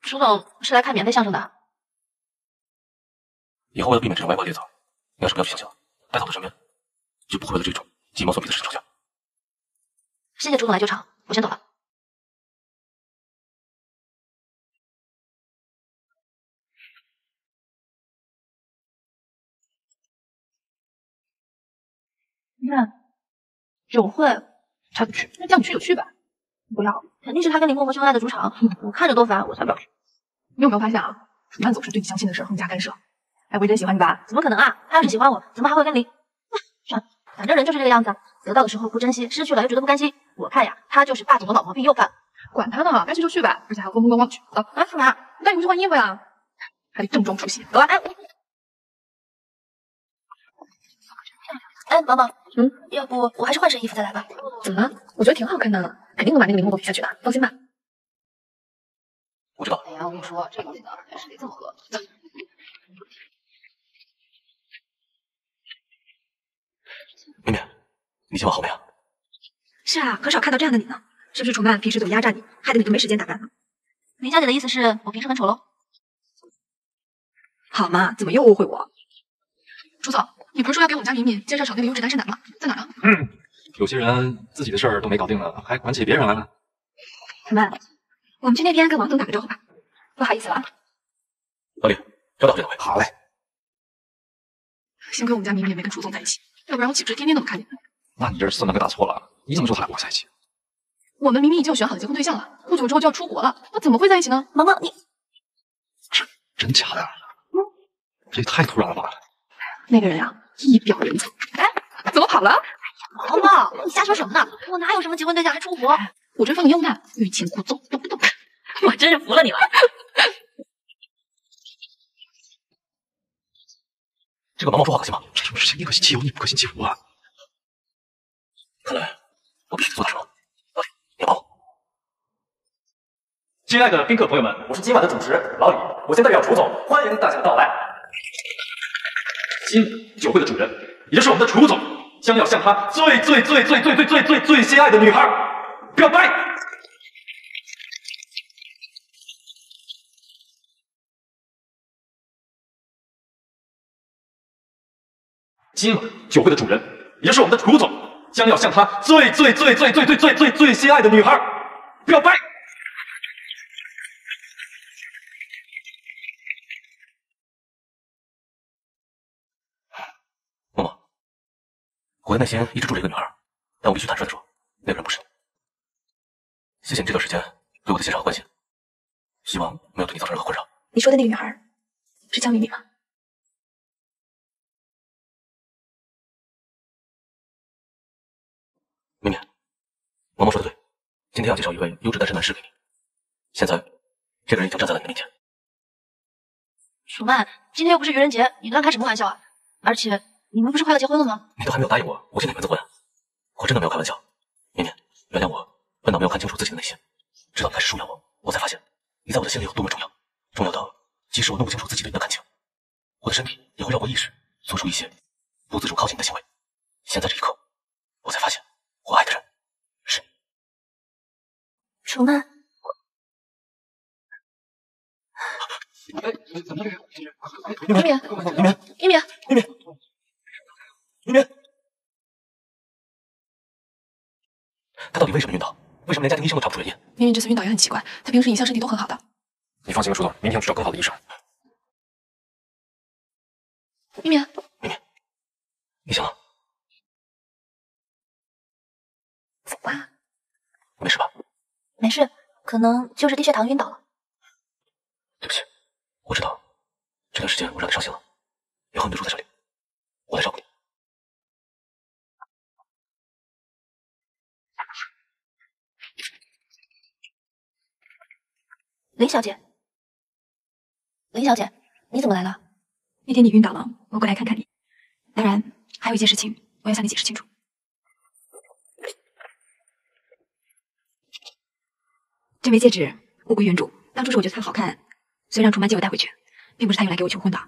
楚总是来看免费相声的。 以后为了避免这种歪瓜裂枣，你要是不要去相亲，待在我的身边，就不会为了这种鸡毛蒜皮的事情吵架。谢谢楚总来救场，我先走了。那酒会他不去，那叫你去就去吧。不要，肯定是他跟林默默秀恩爱的主场，我看着多烦，我才不要去。你有没有发现啊？楚曼总是对你相亲的事横加干涉。 哎，我真喜欢你吧？怎么可能啊！他要是喜欢我，怎么还会跟你？算了，反正人就是这个样子，得到的时候不珍惜，失去了又觉得不甘心。我看呀，他就是霸总的老毛病又犯。管他呢，该去就去吧，而且还要风风光光去。走啊，干嘛？我带你回去换衣服呀，还得正装出席。走啊！哎，哎，毛毛，要不我还是换身衣服再来吧？怎么了？我觉得挺好看的，肯定能把那个林默默比下去的，放心吧。我知道。哎呀，我跟你说，这东西呢，还是得这么喝。 明明，你今晚好美啊！是啊，很少看到这样的你呢。是不是楚曼平时总压榨你，害得你都没时间打扮了？林小姐的意思是我平时很丑喽？好嘛，怎么又误会我？楚总，你不是说要给我们家敏敏介绍省内的优质单身男吗？在哪呢？有些人自己的事儿都没搞定了，还管起别人来了。楚曼，我们去那边跟王总打个招呼吧。不好意思了啊。老李，稍等我这两位。好嘞。幸亏我们家敏敏没跟楚总在一起。 要不然我岂不是天天都能看见？那你这是算哪个打错了？你怎么说他俩不会在一起？我们明明已经有选好的结婚对象了，不久之后就要出国了，那怎么会在一起呢？毛毛，你真假的？这也太突然了吧！那个人呀，一表人才。哎，怎么跑了？哎呀，毛毛，你瞎说什么呢？我哪有什么结婚对象还出国？我这放个烟雾弹，欲擒故纵，动不动。我真是服了你了。这个毛毛说话可信吗？这种事情你可信其有，你不可信其无啊！看来我必须做大事了。老李，别跑！亲爱的宾客朋友们，我是今晚的主持老李，我先代表楚总欢迎大家的到来。今晚酒会的主人，也就是我们的楚总，将要向他最心爱的女孩表白。今晚酒会的主人，也就是我们的楚总，将要向他最心爱的女孩表白。 我跟奈仙一直住着一个女孩，但我必须坦率的说，那个人不是你。谢谢你这段时间对我的欣赏和关心，希望没有对你造成任何困扰。你说的那个女孩是江敏敏吗？敏敏，毛毛说的对，今天要介绍一位优质单身男士给你。现在，这个人已经站在了你的面前。楚曼，今天又不是愚人节，你乱开什么玩笑啊？而且。 你们不是快要结婚了吗？你都还没有答应我，我就跟你们结婚，我真的没有开玩笑。明年，原谅我笨到没有看清楚自己的内心，直到你开始疏远我，我才发现你在我的心里有多么重要，重要到即使我弄不清楚自己对你的感情，我的身体也会绕过意识做出一些不自主靠近你的行为。现在这一刻，我才发现我爱的人是你，楚曼。一鸣。 明明，他到底为什么晕倒？为什么连家庭医生都查不出原因？明明这次晕倒也很奇怪，他平时一向身体都很好的。你放心吧，楚总，明天我去找更好的医生。明明，你醒了？走吧。没事吧？没事，可能就是低血糖晕倒了。对不起，我知道这段时间我让你伤心了，以后你就住在这里，我来照顾你。 林小姐，你怎么来了？那天你晕倒了，我过来看看你。当然，还有一件事情，我要向你解释清楚。这枚戒指物归原主，当初是我觉得它好看，所以让楚曼借我带回去，并不是他用来给我求婚的。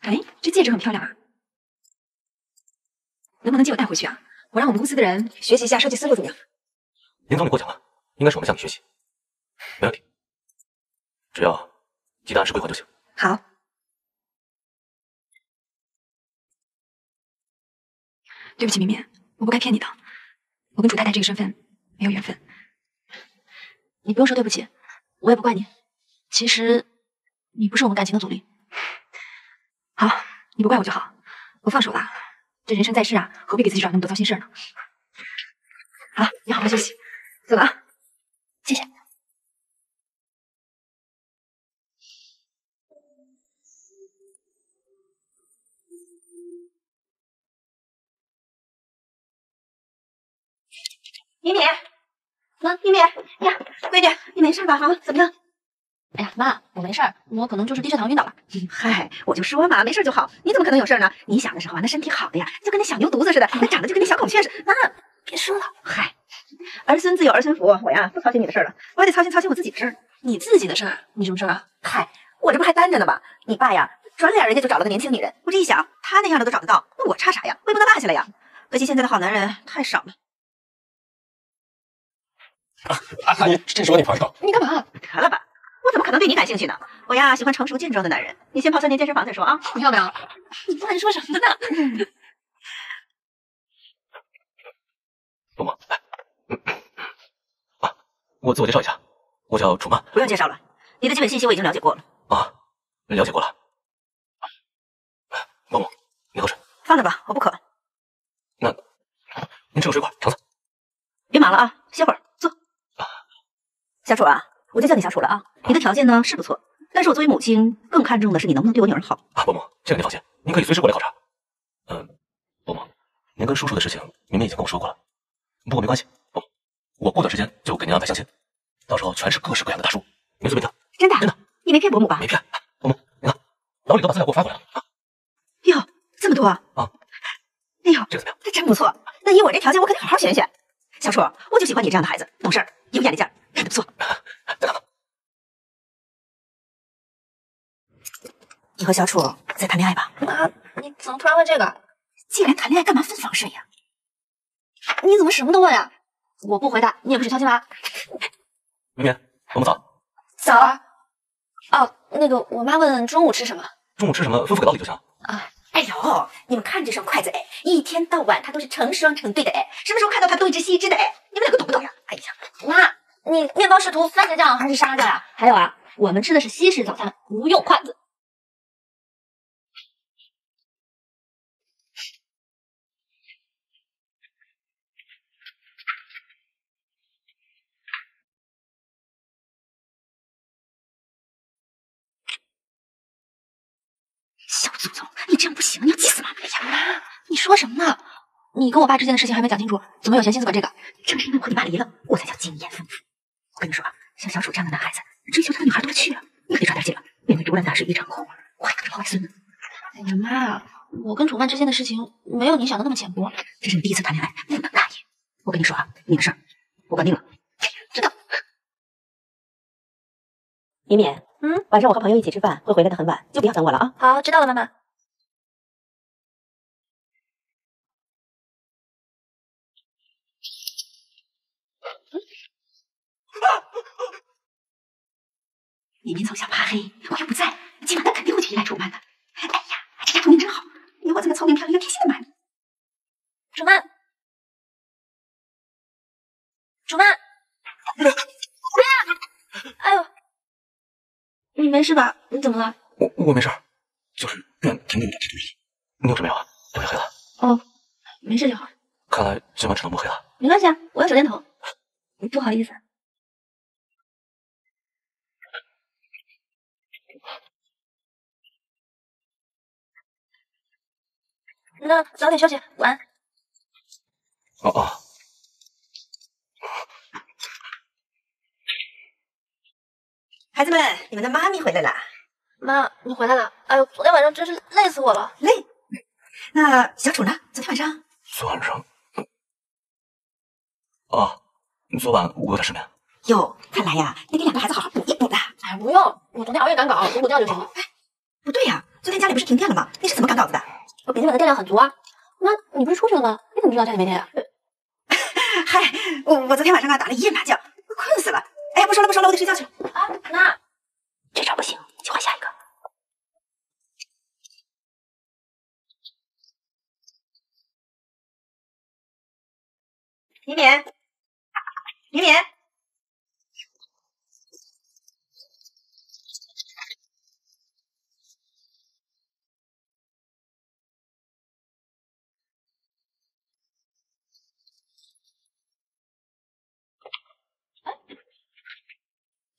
哎，这戒指很漂亮啊，能不能借我带回去啊？我让我们公司的人学习一下设计思路，怎么样？林总，你过奖了。 应该是我们向你学习，没问题，只要记得按时归还就行。好，对不起，明明，我不该骗你的，我跟楚太太这个身份没有缘分。你不用说对不起，我也不怪你。其实你不是我们感情的阻力。好，你不怪我就好，我放手了。这人生在世啊，何必给自己找那么多糟心事呢？好，你好好休息，走了啊。 谢谢。敏敏，妈，敏敏呀，闺女，你没事吧？啊，怎么样？哎呀，妈，我没事儿，我可能就是低血糖晕倒了。嗨，我就说嘛，没事就好。你怎么可能有事呢？你小的时候啊，那身体好的呀，就跟那小牛犊子似的，那长得就跟那小孔雀似的。妈，别说了，嗨。 儿孙自有儿孙福，我呀不操心你的事了，我也得操心操心我自己的事儿。你自己的事儿？你什么事儿啊？嗨，我这不还单着呢吗？你爸呀，转脸人家就找了个年轻女人，我这一想，他那样的都找得到，那我差啥呀？我也不能落下来呀。可惜现在的好男人太少了。阿姨，这是我女朋友。你干嘛？得了吧，我怎么可能对你感兴趣呢？我呀喜欢成熟健壮的男人。你先泡3年健身房再说啊。你要不要？你乱说什么呢？不忙。 啊，我自我介绍一下，我叫楚曼。不用介绍了，你的基本信息我已经了解过了。啊，了解过了。某某，您喝水。放着吧，我不渴。那，您吃个水果，橙子。别忙了啊，歇会儿，坐。啊、小楚啊，我就叫你小楚了啊。你的条件呢是不错，但是我作为母亲更看重的是你能不能对我女儿好。啊，某某，这个您放心，您可以随时过来考察。嗯，某某，您跟叔叔的事情，明明已经跟我说过了。 不过没关系，我过段时间就给您安排相亲，到时候全是各式各样的大叔，您随便挑。真的？真的？你没骗伯母吧？没骗。伯母，你看，老李都把资料给我发过来了啊。哟，这么多啊！啊，哎呦，这个怎么样？那真不错。那以我这条件，我肯定好好选选。小楚，我就喜欢你这样的孩子，懂事儿，有眼力劲儿，干得不错。再看看，你和小楚在谈恋爱吧？妈，你怎么突然问这个？既然谈恋爱，干嘛分房睡呀？ 你怎么什么都问啊？我不回答，你也不许敲击娃。明明，我们早。早啊！哦，那个，我妈问中午吃什么，中午吃什么吩咐给老李就行。啊，哎呦，你们看这双筷子哎，一天到晚它都是成双成对的哎，什么时候看到它都一只吸一只的哎，你们两个懂不懂呀？哎呀，妈，你面包试图番茄酱还是沙拉酱呀？还有啊，我们吃的是西式早餐，不用筷子。 小祖宗，你这样不行，你要急死了！哎呀妈，你说什么呢？你跟我爸之间的事情还没讲清楚，怎么有闲心思管这个？正是因为我跟你爸离了，我才叫经验丰富。我跟你说啊，像小楚这样的男孩子，追求他的女孩多了去了，你可得抓点紧了。面对竹篮打水一场空，我还当着老外孙呢。哎呀妈，我跟楚曼之间的事情没有你想的那么浅薄。这是你第一次谈恋爱，不能大意。我跟你说啊，你的事儿我管定了。知道。以免。 晚上我和朋友一起吃饭，会回来的很晚，就不要等我了啊！好，知道了，妈妈。你们从小怕黑，我又不在，今晚他肯定会去依赖楚曼的。哎呀，这家楚明真好，有我这么聪明漂亮又贴心的妈咪。楚曼，楚曼，哎呦！ 你没事吧？你怎么了？我没事，就是不想停止你的注意。你有什么药啊？天黑了。哦，没事就好。看来今晚只能摸黑了。没关系啊，我有手电筒。不好意思。那早点休息，晚安。哦哦。 孩子们，你们的妈咪回来了。妈，你回来了。哎呦，昨天晚上真是累死我了。累？那小楚呢？昨天晚上？哦，昨晚我有点失眠。哟，看来呀，得给两个孩子好好补一补了。哎，不用，我昨天熬夜赶稿，补补觉就行了。哎，不对呀，昨天家里不是停电了吗？你是怎么赶稿子的？我笔记本的电量很足啊。妈，你不是出去了吗？你怎么知道家里没电呀？嗨，我昨天晚上啊打了一夜麻将，困死了。 哎呀，不说了不说了，我得睡觉去了。啊，妈，这招不行，就换下一个。李敏，李敏，哎。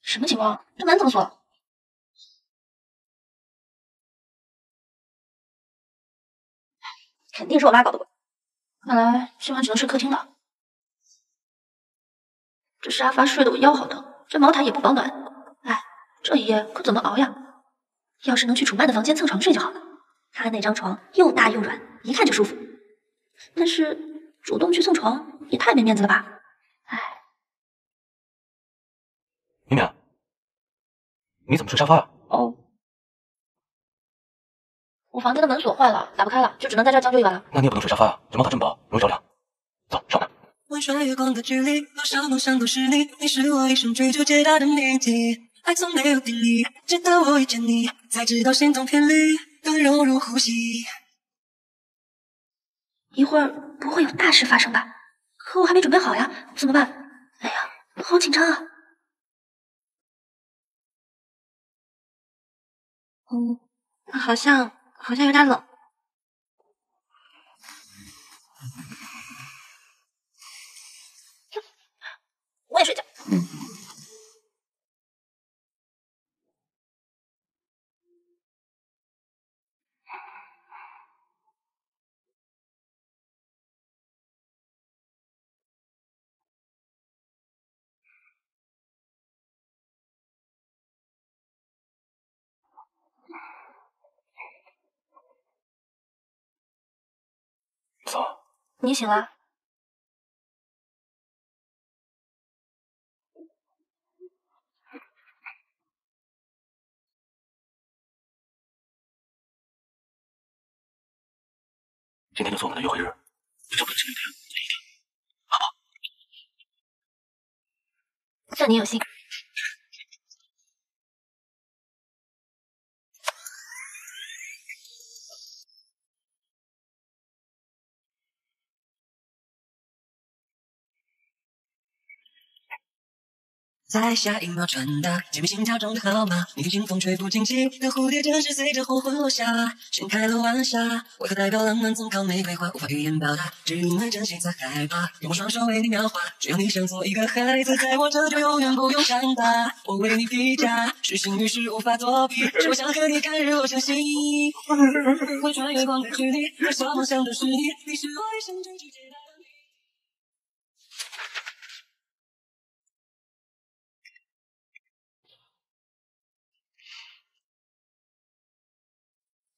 什么情况？这门怎么锁了？肯定是我妈搞的鬼。看来今晚只能睡客厅了。这沙发睡得我腰好疼，这毛毯也不保暖。哎，这一夜可怎么熬呀？要是能去楚曼的房间蹭床睡就好了。她那张床又大又软，一看就舒服。但是主动去蹭床也太没面子了吧？哎。 明明，你怎么睡沙发啊？哦，我房间的门锁坏了，打不开了，就只能在这将就一晚了。那你也不能睡沙发啊，这毛毯这么薄，容易着凉。走，上来。晚上月光的距离，多少梦想都是你，你是我一生追求解答的谜题。爱从没有定义，直到我遇见你，才知道心动频率更融入呼吸。一会儿不会有大事发生吧？可我还没准备好呀，怎么办？哎呀，我好紧张啊！ 嗯，好像有点冷。我也睡觉。嗯。走，你醒了？今天就是我们的约会日，就不能这么样，好不好？算你有心。在下一秒传达姐妹心跳中的号码，你听清风吹拂荆棘的蝴蝶，正是随着黄昏落下，盛开了晚霞。为何代表浪漫总靠玫瑰花，无法语言表达，只因为真心才害怕。用我双手为你描画，只要你想做一个孩子，在我这就永远不用长大。我为你低价，痴心于是无法躲避，是我想和你看日落相惜。会穿越光的距离，燃烧梦想的是你，你是我一生最挚。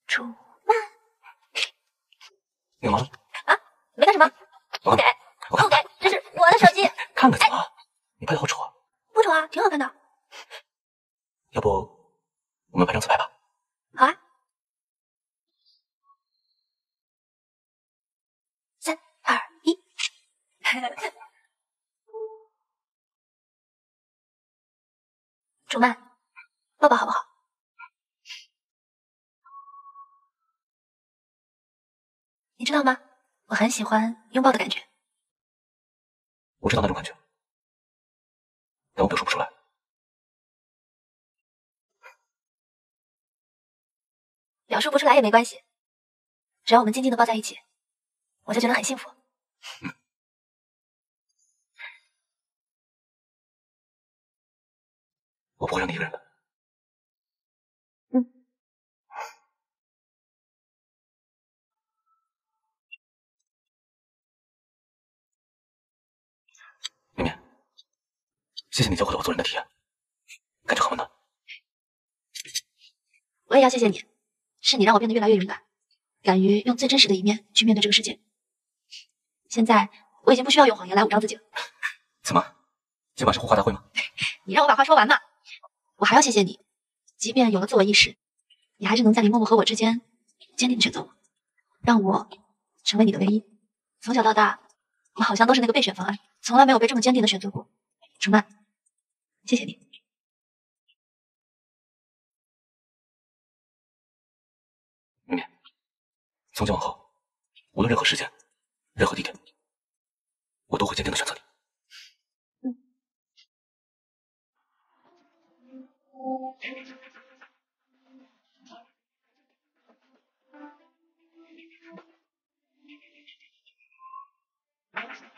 主万，有吗？啊，没干什么。我给，我给，这是我的手机。看看怎么？你拍的好丑啊！不丑啊，挺好看的。要不我们拍张自拍吧？好啊。3、2、1。主曼，抱抱好不好？ 你知道吗？我很喜欢拥抱的感觉。我知道那种感觉，但我表述不出来。表述不出来也没关系，只要我们静静的抱在一起，我就觉得很幸福。我不会让你一个人的。 谢谢你教会了我做人的体验，感觉很温暖。我也要谢谢你，是你让我变得越来越勇敢，敢于用最真实的一面去面对这个世界。现在我已经不需要用谎言来武装自己了。怎么，今晚是互夸大会吗？你让我把话说完嘛。我还要谢谢你，即便有了自我意识，你还是能在你默默和我之间坚定地选择我，让我成为你的唯一。从小到大，我好像都是那个备选方案，从来没有被这么坚定地选择过。楚曼。 谢谢你，明年，从今往后，无论任何时间、任何地点，我都会坚定的选择你。明明，醒醒，醒醒！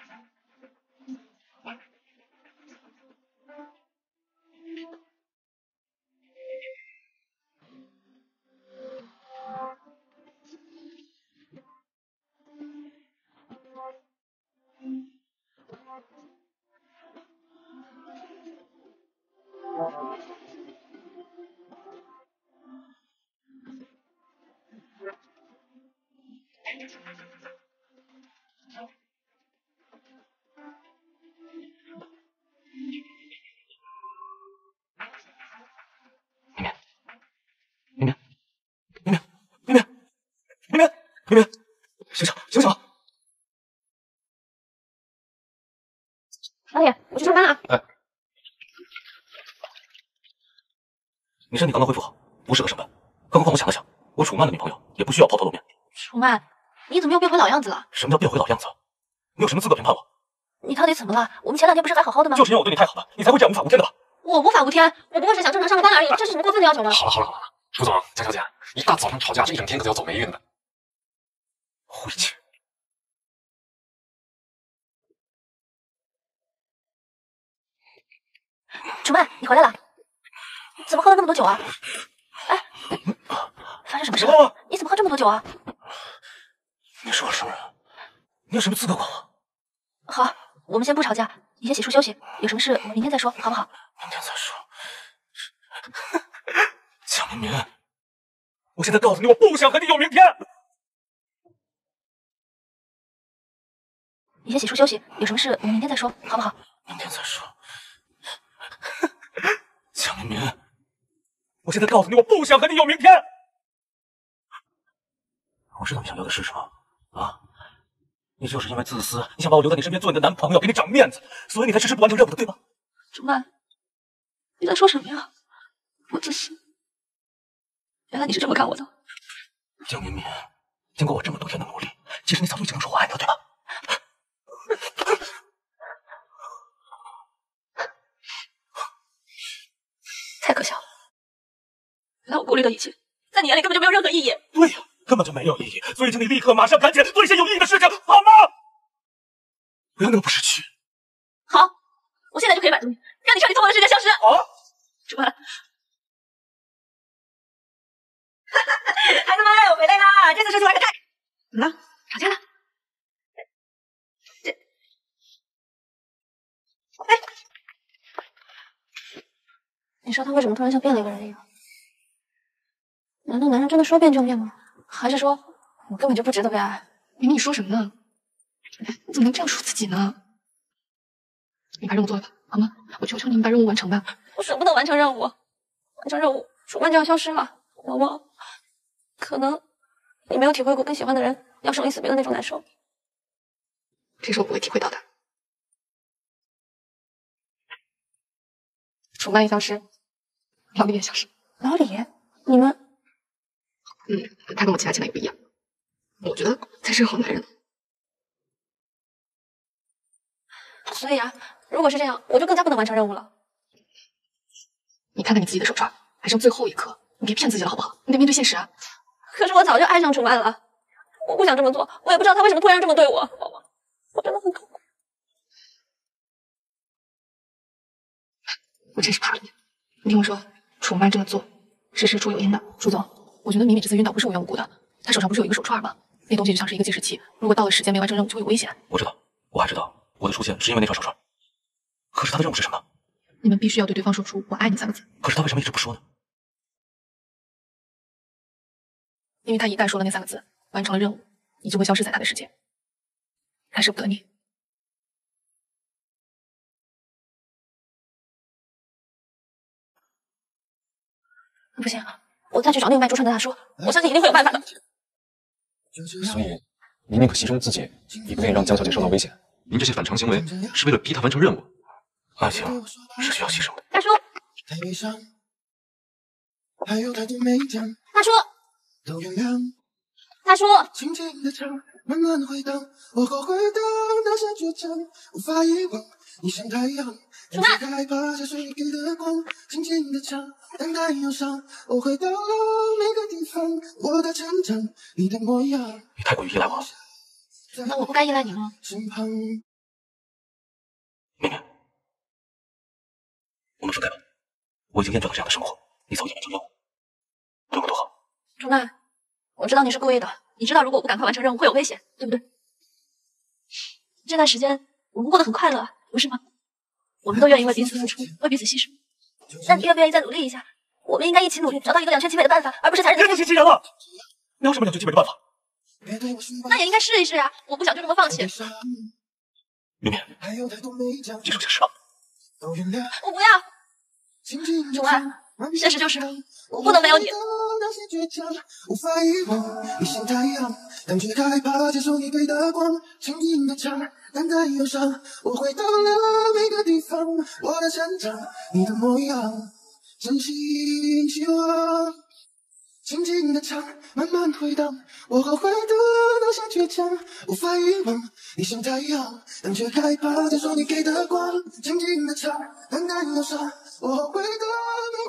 导演，我去上班了啊！哎，你身体刚刚恢复好，不适合上班。更何况我想了想，我楚曼的女朋友也不需要抛头露面。楚曼，你怎么又变回老样子了？什么叫变回老样子？你有什么资格评判我？你到底怎么了？我们前两天不是还好好的吗？就是因为我对你太好了，你才会这样无法无天的吧？我无法无天，我不过是想正常上个班而已，这是什么过分的要求呢？好了，楚总，江小姐，一大早上吵架，这一整天可就要走霉运了。 回去。楚曼，你回来了？怎么喝了那么多酒啊？哎，发生什么事？你怎么喝这么多酒啊？你是我熟人，你有什么资格管我？好，我们先不吵架，你先洗漱休息，有什么事我们明天再说，好不好？明天再说。蒋明明，我现在告诉你，我不想和你有明天。 你先洗漱休息，有什么事我们明天再说，好不好？明天再说。蒋明明，我现在告诉你，我不想和你有明天。我知道你想要的是什么啊！你就是因为自私，你想把我留在你身边做你的男朋友，给你长面子，所以你才迟迟不完成任务的，对吧？楚曼，你在说什么呀？我自私，原来你是这么看我的。蒋明明，经过我这么多天的努力，其实你早就已经能说我爱你了，对吧？太可笑了。原来我顾虑的一切，在你眼里根本就没有任何意义。对呀、根本就没有意义。所以请你立刻马上赶紧做一些有意义的事情，好吗？不要那么不识趣。好，我现在就可以满足你，让你彻底从我的世界消失。啊！主办。 孩子们，我回来啦！这次出去玩的太……怎么了？吵架了？这……哎，你说他为什么突然像变了一个人一样？难道男人真的说变就变吗？还是说我根本就不值得被爱？明明你说什么呢？你怎么能这样说自己呢？你把任务做了吧，好吗？我求求你们把任务完成吧！我舍不得完成任务，完成任务，主办就要消失了。 毛毛，可能你没有体会过跟喜欢的人要生离死别的那种难受。这是我不会体会到的。楚曼也消失，老李也消失。老李，你们……他跟我其他情侣不一样，我觉得才是好男人。所以啊，如果是这样，我就更加不能完成任务了。你看看你自己的手串，还剩最后一颗。 你别骗自己了好不好？你得面对现实啊！可是我早就爱上楚曼了，我不想这么做，我也不知道他为什么突然这么对我，宝宝，我真的很痛苦。我真是怕了你！你听我说，楚曼这么做是事出有因的。楚总，我觉得米米这次晕倒不是无缘无故的，她手上不是有一个手串吗？那东西就像是一个计时器，如果到了时间没完成任务就会有危险。我知道，我还知道我的出现是因为那串手串。可是他的任务是什么？你们必须要对对方说出“我爱你”3个字。可是他为什么一直不说呢？ 因为他一旦说了那3个字，完成了任务，你就会消失在他的世界。他舍不得你。不行，我再去找那个卖猪串的大叔，我相信一定会有办法的。所以，您宁可牺牲自己，也不愿意让江小姐受到危险。您这些反常行为是为了逼她完成任务。爱情是需要牺牲的。大叔，大叔。 大叔，你太过于依赖我，那我不该依赖你吗？明明，我们分开吧。我已经厌倦了这样的生活，你早已完成任务，对我们多好。 楚曼，我知道你是故意的。你知道，如果我不赶快完成任务，会有危险，对不对？这段时间我们过得很快乐，不是吗？我们都愿意为彼此付出，为彼此牺牲。但你愿不愿意再努力一下？我们应该一起努力，找到一个两全其美的办法，而不是残忍的。别自欺欺人了！你有什么两全其美的办法？那也应该试一试啊！我不想就这么放弃。明明，接受现实吧。我不要，楚曼。 现实就是，我不能没有你。我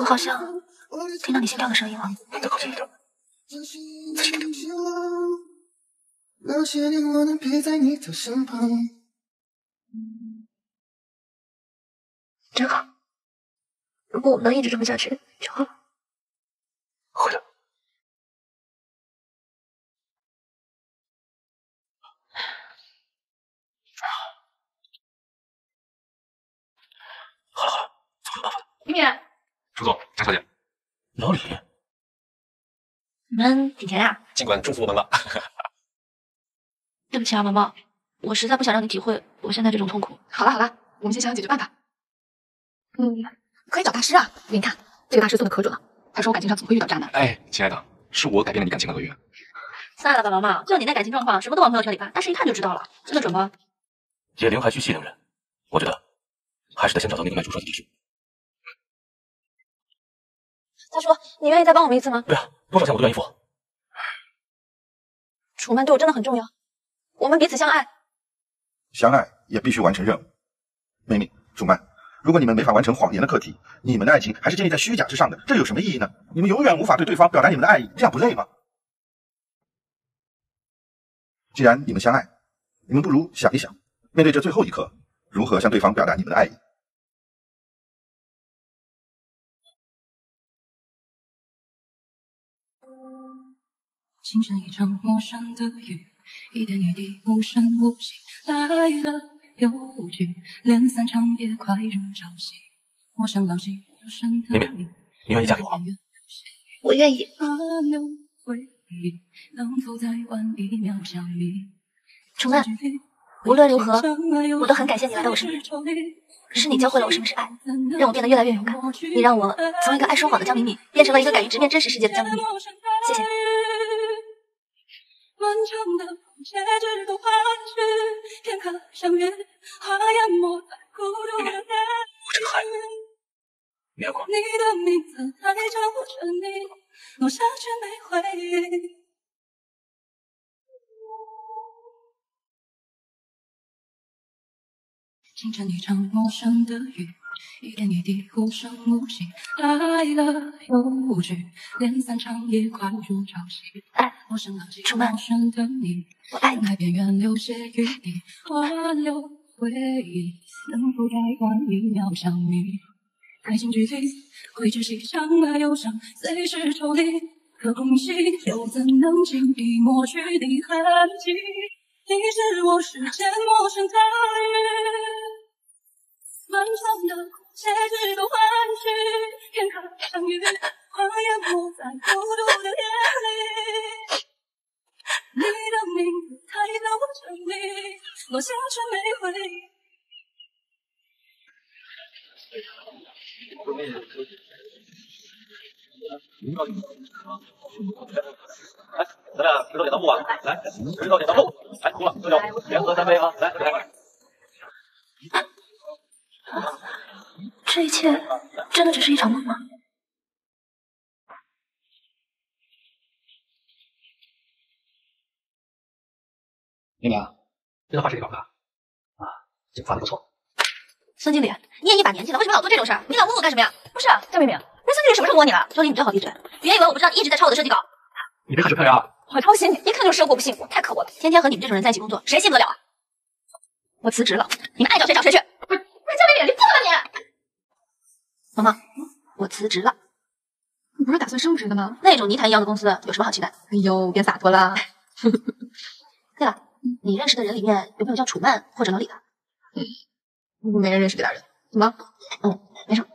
好像听到你心跳的声音了。再靠近一点，再近一点。真好，如果我们能一直这么下去就好了。会的。好了好了，总有办法的。明明。 楚总，江小姐，老李，你们挺甜呀！尽管祝福我们吧。对不起啊，毛毛，我实在不想让你体会我现在这种痛苦。好了好了，我们先想想解决办法。可以找大师啊。我给你看，这个大师算的可准了。他说我感情上总会遇到渣男。哎，亲爱的，是我改变了你感情的合约。算了吧，毛毛，就你那感情状况，什么都往朋友圈里发，但是一看就知道了，真的准吗？野灵还需细灵人，我觉得还是得先找到那个卖猪串的地址。 大叔，你愿意再帮我们一次吗？对啊，多少钱我都愿意付。楚曼对我真的很重要，我们彼此相爱，相爱也必须完成任务。妹妹，楚曼，如果你们没法完成谎言的课题，你们的爱情还是建立在虚假之上的，这有什么意义呢？你们永远无法对对方表达你们的爱意，这样不累吗？既然你们相爱，你们不如想一想，面对这最后一刻，如何向对方表达你们的爱意。 清晨，一场陌生的雨，一点一滴无声无息，来了又无去，连散场也快如朝夕。我想老去，无声的你，你愿意嫁给我吗？我愿意。程曼，无论如何，我都很感谢你来到我身边，是你教会了我什么是爱，让我变得越来越勇敢。你让我从一个爱说谎的江敏敏，变成了一个敢于直面真实世界的江敏敏。谢谢。 漫长的红戒指都换去，天可相遇，花淹没在孤独的海。你的名字还叫我着你，落下去没回应。清晨一场陌生的雨。 一点一滴无声无息，来了又无去，连散场也快如潮汐。哎，楚曼，我爱你。漫长的苦涩只够换取片刻相遇，花淹没在孤独的夜里。你的名字抬到我这里，落下却没回应。来，咱俩石头剪刀布吧，来，石头剪刀布，来，输了就连喝三杯啊，来，来。 这一切真的只是一场梦吗？明明，这个画室里搞的啊，景画的不错。孙经理，你也一把年纪了，为什么老做这种事儿？你老问我干什么呀？不是，赵明明，那孙经理什么时候摸你了？周丽，你最好闭嘴，别以为我不知道你一直在抄我的设计稿。你别看谁漂亮啊！我抄袭你，一看就是生活不幸福，太可恶了！天天和你们这种人在一起工作，谁信得了啊？我辞职了，你们爱找谁找谁去。 教练脸皮够了你！萌萌，我辞职了。你不是打算升职的吗？那种泥潭一样的公司有什么好期待？哎呦，别洒脱啦！对了，你认识的人里面有没有叫楚曼或者老李的？嗯，没人认识这俩人。怎么？嗯，没什么。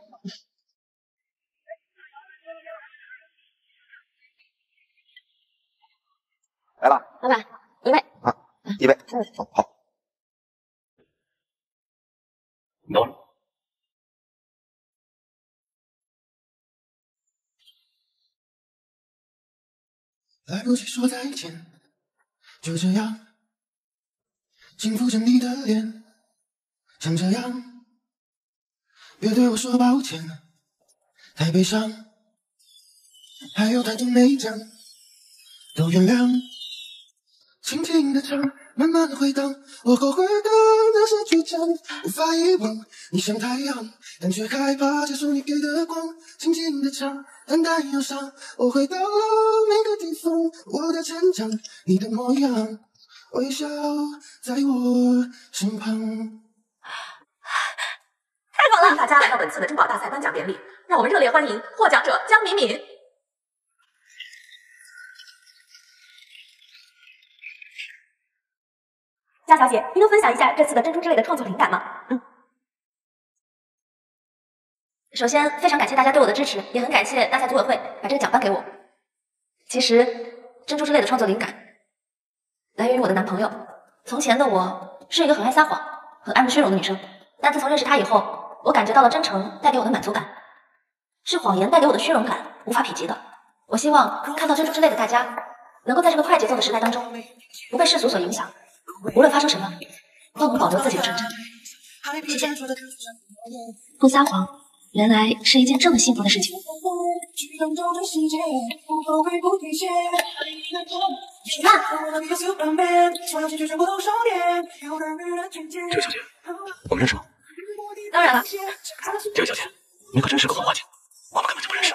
来了，老板，一位啊，一位，嗯，好。 你等会儿。来不及说再见，就这样，轻抚着你的脸，像这样，别对我说抱歉，太悲伤，还有太多没讲，都原谅。轻轻的唱，慢慢的回荡，我后悔的。 那是倔强，无法遗忘。你像太阳，但却害怕结束你给的光。轻轻的唱，淡淡忧伤。我回到了每个地方，我的成长，你的模样，微笑在我身旁。太棒了！大家来到本次的珠宝大赛颁奖典礼，让我们热烈欢迎获奖者江敏敏。 江小姐，您能分享一下这次的珍珠之类的创作灵感吗？嗯，首先非常感谢大家对我的支持，也很感谢大夏组委会把这个奖颁给我。其实珍珠之类的创作灵感来源于我的男朋友。从前的我是一个很爱撒谎、很爱慕虚荣的女生，但自从认识他以后，我感觉到了真诚带给我的满足感，是谎言带给我的虚荣感无法匹及的。我希望看到珍珠之类的大家，能够在这个快节奏的时代当中，不被世俗所影响。 无论发生什么，都能保留自己的纯真。谢谢。不撒谎，原来是一件这么幸福的事情。楚曼，周小姐，我们认识吗？当然了，这位小姐，你可真是个黄花姐，我们根本就不认识。